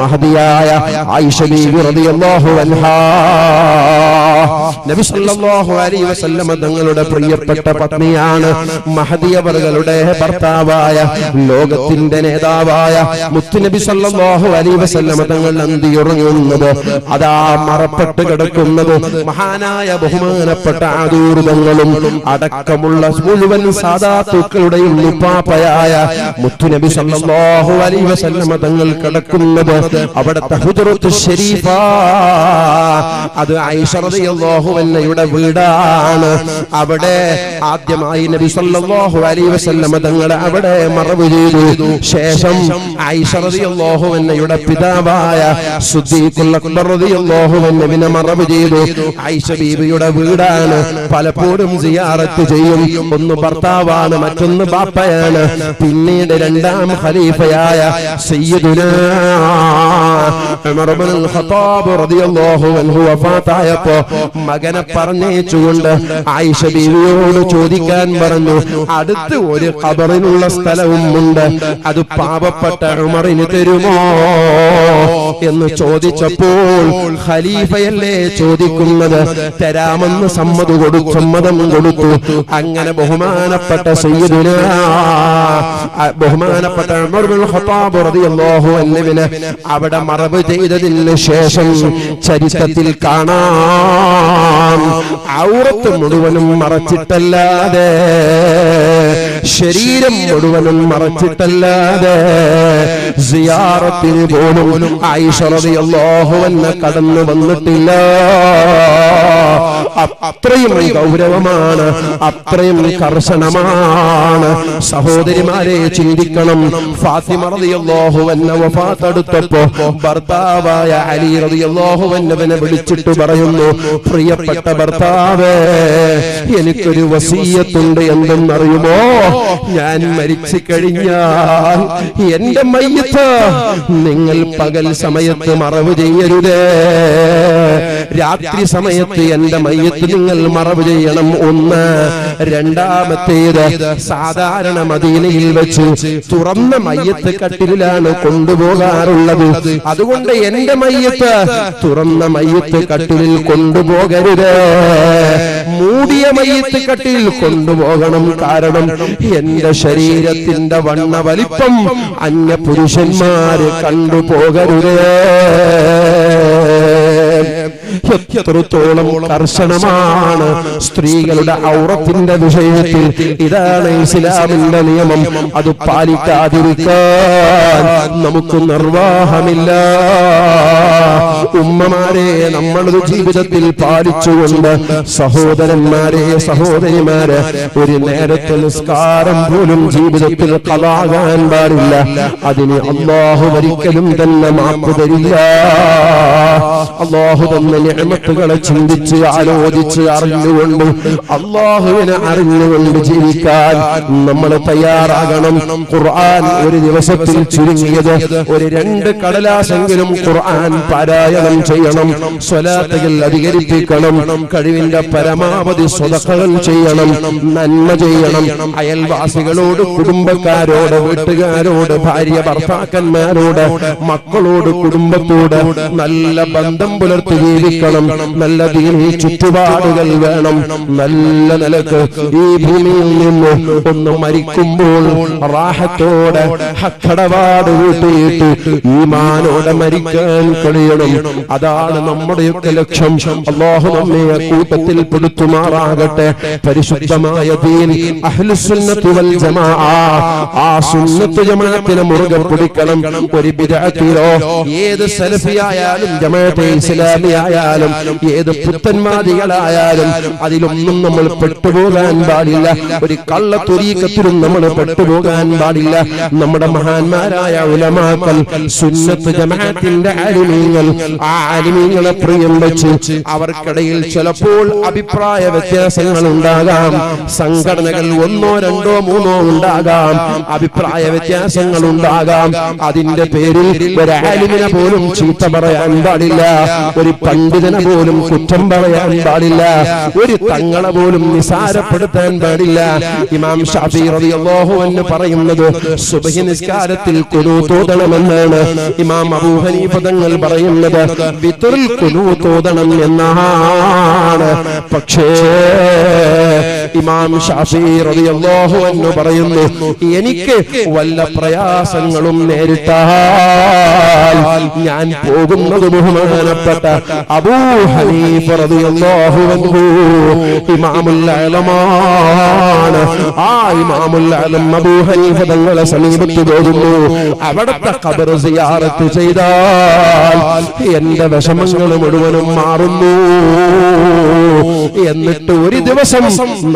മഹദിയായ ആയിഷ ബീവി റളിയല്ലാഹു അൻഹാ നബി സല്ലല്ലാഹു അലൈഹി വസല്ലമ തങ്ങളുടെ പ്രിയപ്പെട്ട പത്നിയാണ്. മഹദിയവറുകളുടെ ഭർത്താവായ ലോകത്തിന്റെ നേതാവായ മുത്തുനബി സല്ലല്ലാഹു അലൈഹി വസല്ലമ തങ്ങൾ അന്തി ഉറങ്ങുന്നത്, അതാ മറപ്പെട്ട് കിടക്കുന്നത് മഹാനായ ബഹുമാനപ്പെട്ട ആദൂർ തങ്ങളും അടക്കമുള്ള മുഴുവൻ സാദാത്തുക്കളുടെയും ഉപ്പാപ്പയായ മുത്തുനബി സല്ലല്ലാഹു അലൈഹി വസല്ലമ തങ്ങൾ കിടക്കുന്നത് അവിടുത്തെ ഹുദറത്ത് ശരീഫ, അത് ആയിഷ റളിയല്ലാഹു അൻഹയുടെ വീടാണ്. അവിടെ ആദ്യമായി നബി സല്ലല്ലാഹു അലൈഹി വസല്ലമ തങ്ങൾ അവിടെ മറവ് ചെയ്തു. ശേഷം ആയിഷ റളിയല്ലാഹു അൻഹയുടെ പിതാവായ സിദ്ദീഖുൽ അക്ബർ റളിയല്ലാഹു അൻഹുവിനെ മറവ് ചെയ്തു. ആയിഷ ബീവിയുടെ വീടാണ്. പലപ്പോഴും സിയാറത്ത് ചെയ്യും. ഒന്ന് ഭർത്താവാണ്, മറ്റൊന്ന് ബാപ്പയാണ്. പിന്നീട് രണ്ടാം ഖലീഫയായ സയ്യിദുനാ ഉമർ ഇബ്നുൽ ഖത്താബ് റളിയല്ലാഹു അൻഹു വഫാത്തായപ്പോ മകനെ പറഞ്ഞേച്ചുകൊണ്ട് ആയിഷ ബീവിയോട് ചോദിക്കാൻ പറഞ്ഞു, അടുത്ത് ഒരു ഖബറിനുള്ള സ്ഥലവും ഉണ്ട്, അത് പാപപ്പെട്ട ഉമറിന് തരുമോ എന്ന് ചോദിച്ചപ്പോൾ, ഖലീഫയല്ലേ ചോദിക്കുന്നത്, തരാമെന്ന് സമ്മതം കൊടുത്തു. അങ്ങനെ ബഹുമാനപ്പെട്ട ഉമർ ഇബ്നുൽ ഖത്താബ് റളിയല്ലാഹു അൻഹുവിനെ അവിടെ മറവ് ചെയ്തതിന് ശേഷം ചരിത്രത്തിൽ കാണാം, ഔറത്ത് മുഴുവനും മറച്ചിട്ടല്ലാതെ, ശരീരം മുഴുവനും മറച്ചിട്ടല്ലാതെ സിയാറത്തിന് പോലും ആയിഷ റളിയല്ലാഹു അൻഹ കടന്നു വന്നിട്ടില്ല. അത്രയും ഗൗരവമാണ്, അത്രയും കർശനമാണ്. സഹോദരിമാരെ, ചിന്തിക്കണം. ഫാത്തിമ റളിയല്ലാഹു അൻഹ വഫാത്തെടുത്തപ്പോ ഭർത്താവായ അലി റളിയല്ലാഹു അൻഹുവിനെ വിളിച്ചിട്ട് പറയുന്നു, പ്രിയപ്പെട്ട ഭർത്താവേ, എനിക്കൊരു വസീയത്തുണ്ട്, എന്തെന്നറിയുമോ? ഞാൻ മരിച്ചു കഴിഞ്ഞാൽ എന്റെ മയ്യിത്ത് നിങ്ങൾ പകൽ സമയത്ത് മറവ് ചെയ്യരുതേ, രാത്രി സമയത്ത് എന്റെ മയ്യിത്ത് നിങ്ങൾ മറവ് ചെയ്യണം. ഒന്ന്. രണ്ടാമത്തേത്, സാധാരണ മദീനയിൽ വെച്ച് തുറന്ന മയ്യിത്ത് കട്ടിലാണ് കൊണ്ടുപോകാറുള്ളത്. അതുകൊണ്ട് എന്റെ മയ്യിത്ത് തുറന്ന മയ്യിത്ത് കട്ടിലിൽ കൊണ്ടുപോകരുത്, മൂടിയ മയ്യിത്ത് കട്ടിലിൽ കൊണ്ടുപോകണം. കാരണം എന്റെ ശരീരത്തിന്റെ വണ്ണ വലിപ്പം അന്യ പുരുഷന്മാര് കണ്ടുപോകരുത്. എത്രത്തോളം കർശനമാണ് സ്ത്രീകളുടെ ഔറത്തിന്റെ വിഷയത്തിൽ. ഇതാണ് ഇസ്ലാമിന്റെ നിയമം. അത് പാലിക്കാതിരിക്കാൻ നമുക്ക് നിർവാഹമില്ല. ഉമ്മമാരെ, നമ്മളൊരു ജീവിതത്തിൽ പാലിച്ചുകൊണ്ട്, സഹോദരന്മാരെ, സഹോദരിമാരെ, ഒരു നേരത്തെ നിസ്കാരം പോലും ജീവിതത്തിൽ ഖളാകാൻ പാടില്ല. അതിന് അല്ലാഹു ഒരിക്കലും തന്നെ മാപ്പ് തരില്ല. അല്ലാഹു തന്ന നിഅമത്തുകളെ ചിന്തിച്ച് ആലോചിച്ച് അറിഞ്ഞുകൊണ്ട്, അല്ലാഹുവിനെ അറിഞ്ഞുകൊണ്ട് ജീവിക്കാൻ നമ്മൾ തയ്യാറാകണം. ഖുർആൻ ഒരു ദിവസത്തിൽ ചുരുങ്ങിയത് ഒരു 2 കടലാസെങ്കിലും ഖുർആൻ പാരായണം ത്യാഗം ചെയ്യണം, സ്വലാത്തുകൾ അധികരിപ്പിക്കണം, കഴിവിന്റെ പരമാവധി സ്വതക്കകൾ ചെയ്യണം, നന്മ ചെയ്യണം, അയൽവാസികളോട്, കുടുംബക്കാരോട്, വീട്ടുകാരോട്, ഭാര്യ ഭർത്താക്കന്മാരോട്, മക്കളോട്, കുടുംബത്തോട് നല്ല ബന്ധം പുലർത്തി ജീവിക്കണം. നല്ല ദീനി ചുറ്റുപാടുകൾ വേണം. നല്ല നിലക്ക് ഈ ഭൂമിയിൽ നിന്ന് ഒന്ന് മരിക്കുമ്പോൾ റാഹത്തോടെ ഹക്കടപാട് കൂട്ടിയിട്ട് ഈമാനോടെ മരിക്കാൻ കഴിയണം. അതാണ് നമ്മുടെയൊക്കെ ലക്ഷ്യം. അല്ലാഹു നമ്മെ കൂട്ടത്തിൽ പെടുത്തുമാറാകട്ടെ. പരിശുദ്ധമായ ദീൻ അഹ്ലുസുന്നത്ത് വൽ ജമാഅ, ആ സുന്നത്ത് ജമാഅത്തിനെ മുറുകെ പിടിക്കണം. ഒരു ബിദ്അത്തിലോ ഏത് സലഫിയായാലും ജമാഅത്തെ ഇസ്ലാമിയായാലും ഏത് പുത്തൻവാദികളായാലും അതിലൊന്നും നമ്മൾ പെട്ടുപോകാൻ പാടില്ല. ഒരു കള്ള തുരീക്കത്തിലും നമ്മൾ പെട്ടുപോകാൻ പാടില്ല. നമ്മുടെ മഹാന്മാരായ ഉലമാക്കൾ, സുന്നത്ത് ജമാഅത്തിന്റെ ആലിമീങ്ങൾ, ആ ആലിമീങ്ങളെ പ്രിയം വെച്ച് അവർക്കിടയിൽ ചിലപ്പോൾ അഭിപ്രായ വ്യത്യാസങ്ങൾ ഉണ്ടാകാം. സംഘടനകൾ ഒന്നോ രണ്ടോ മൂന്നോ ഉണ്ടാകാം, അഭിപ്രായ വ്യത്യാസങ്ങൾ ഉണ്ടാകാം. അതിന്റെ പേരിൽ ഒരു ആലിമിനെ പോലും ചീത്ത പറയാൻ പാടില്ല, ഒരു പണ്ഡിതനെ പോലും കുറ്റം പറയാൻ പാടില്ല, ഒരു തങ്ങളെ പോലും നിസാരപ്പെടുത്താൻ പാടില്ല. ഇമാം ശാഫി റളിയല്ലാഹു അൻഹു പറയുന്നത് സുബ്ഹി നിസ്കാരത്തിൽ ഖുനൂത്ത് ഓതണമെന്നാണ്. ഇമാം അബൂ ഹനീഫ തങ്ങൾ പറയുന്നത് വിത്റിൽ ഖുനൂത്ത് ഓതണം എന്നാണ്. പക്ഷേ ഇമാം ശാഫി റളിയല്ലാഹു അൻഹു പറയുന്നു, എനിക്ക് വല്ല പ്രയാസങ്ങളും നേരിട്ടാൽ ഞാൻ പോകുന്നത് ബഹുമാനപ്പെട്ട അബൂ ഹനീഫ റളിയല്ലാഹു അൻഹു ഇമാമുൽ അലമാണ്. ആ ഇമാമുൽ അലം അബൂ ഹനീഫ തങ്ങളെ സമീപത്ത് പോകുന്നു. അവിടുത്തെ ഖബർ സിയാറത്ത് ചെയ്താൽ എന്റെ വിഷമങ്ങൾ മുഴുവനും മാറുന്നു. എന്നിട്ട് ഒരു ദിവസം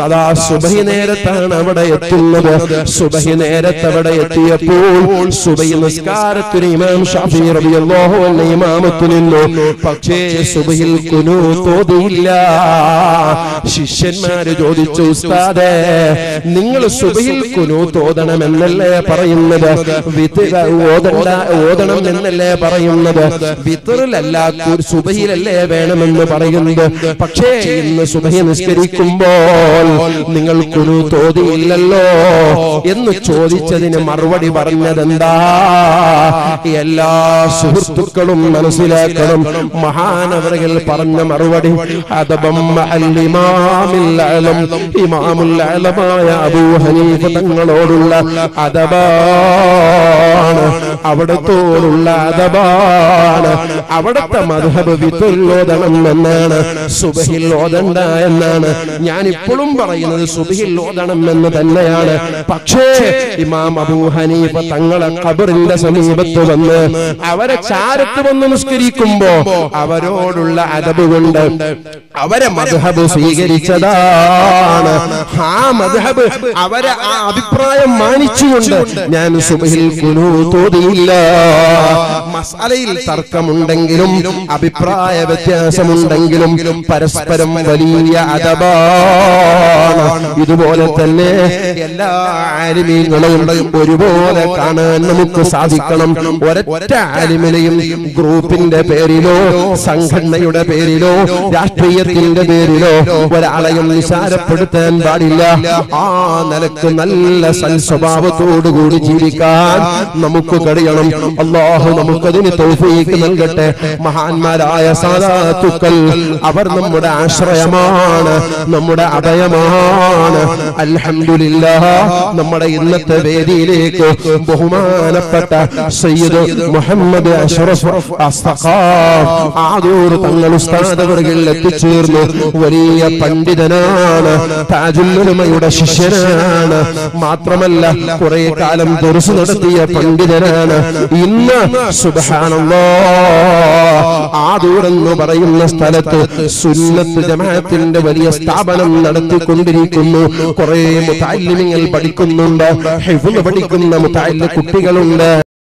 അതാ സുബഹി നേരത്താണ് അവിടെ എത്തുന്നത്. സുബഹി നേരത്ത് അവിടെ എത്തിയപ്പോൾ സുബഹി നിസ്കാരത്തിന് ഇമാം ശാഫി റളിയല്ലാഹു അൻഹു ഇമാമത്ത് നിന്നു. പക്ഷേ സുബഹിൽ ഖുനൂത്ത് ഓതിയില്ല. ശിഷ്യന്മാര് ചോദിച്ചു, ഉസ്താദേ നിങ്ങൾ സുബഹിൽ ഖുനൂത്ത് ഓതണമെന്നല്ലേ പറയുന്നത്, ഓതണം എന്നല്ലേ പറയുന്നത്, വിത്റിലല്ല സുബഹിലല്ലേ വേണമെന്ന് പറയുന്നത്, പക്ഷേ ഇന്ന് സുബഹി നിസ്കരിക്കുമ്പോൾ നിങ്ങൾ ഖുനൂത്ത് ഓതിയില്ലല്ലോ എന്ന് ചോദിച്ചതിന് മറുപടി പറഞ്ഞതെന്താ? എല്ലാ സുഹൃത്തുക്കളും മനസ്സിലാക്കണം മഹാനവറുകൾ പറഞ്ഞ മറുപടി. ഇമാമുൽ അലമായ അബൂ ഹനീഫ തങ്ങളോടുള്ള അദബാണ്, അവിടത്തോടുള്ള അദബാണ്. അവിടത്തെ മദ്ഹബ് വിത്റിൽ ഓതണം എന്നാണ്, സുബഹിൽ ഓതണ്ട എന്നാണ്. ഞാൻ ഇപ്പോഴും പറയുന്നത് സുബഹിൽ ഓതണം എന്ന് തന്നെയാണ്. പക്ഷേ ഇമാം അബൂ ഹനീഫ തങ്ങളെ ഖബറിന്റെ സമീപത്ത് വന്ന് അവരെ ചാരത്ത് വന്ന് നിസ്കരിക്കുമ്പോ അവരോടുള്ള അദബ് കൊണ്ട് അവരെ മദ്ഹബ് സ്വീകരിച്ചതാണ്. ആ മദ്ഹബ് അവരെ ആ അഭിപ്രായം മാനിച്ചുകൊണ്ട് ഞാൻ സുബഹിൽ ഖുനൂത്ത് ഓതിയില്ല. മസ്അലയിൽ തർക്കമുണ്ടെങ്കിലും അഭിപ്രായ വ്യത്യാസമുണ്ടെങ്കിലും പരസ്പരം വലിയ അദബാണ്. ഇതുപോലെ തന്നെ എല്ലാ ആലിമീങ്ങളെയും ഒരുപോലെ കാണാൻ നമുക്ക് സാധിക്കണം. ഒരൊറ്റ ആലിമിനെയും ഗ്രൂപ്പിന്റെ പേരിലോ സംഘടനയുടെ പേരിലോ രാഷ്ട്രീയത്തിന്റെ പേരിലോ ഒരാളെയും നിസാരപ്പെടുത്താൻ പാടില്ല. ആ നിലക്ക് നല്ല സൽസ്വഭാവത്തോടുകൂടി ജീവിക്കാൻ നമുക്ക് കഴിയണം. അല്ലാഹു നമുക്കതിന് തൗഫീഖ് നൽകട്ടെ. മഹാന്മാരായ സാദാത്തുക്കൾ അവർ നമ്മുടെ ആശ്രയമാണ്, നമ്മുടെ അഭയമാണ്. അൽഹംദുലില്ലാഹ്, നമ്മുടെ ഇന്നത്തെ വേദിയിലേക്ക് ബഹുമാനപ്പെട്ട സയ്യിദ് മുഹമ്മദ് അഷ്റഫ് ആദൂർ തങ്ങൾ ഉസ്താദ് വർഗ്ഗത്തിൽ എത്തിച്ചേർന്നു. വലിയ പണ്ഡിതനാണ്, താജുൽ ഉലമയുടെ ശിഷ്യനാണ്, മാത്രമല്ല കുറെ കാലം ദർസ് നടത്തിയ പണ്ഡിതനാണ്. ഇന്ന് സുബ്ഹാനല്ലാഹ് ആദൂർ എന്ന് പറയുന്ന സ്ഥലത്ത് സുന്നത്ത് ജമാഅത്തിന്റെ വലിയ സ്ഥാപനം നടത്തിക്കൊണ്ടിരിക്കുന്നു. കുറെ മുതഅല്ലിമീങ്ങൾ പഠിക്കുന്നുണ്ട്, ഹിഫ്ള് പഠിക്കുന്ന മുതഅല്ലിം കുട്ടികളുണ്ട്.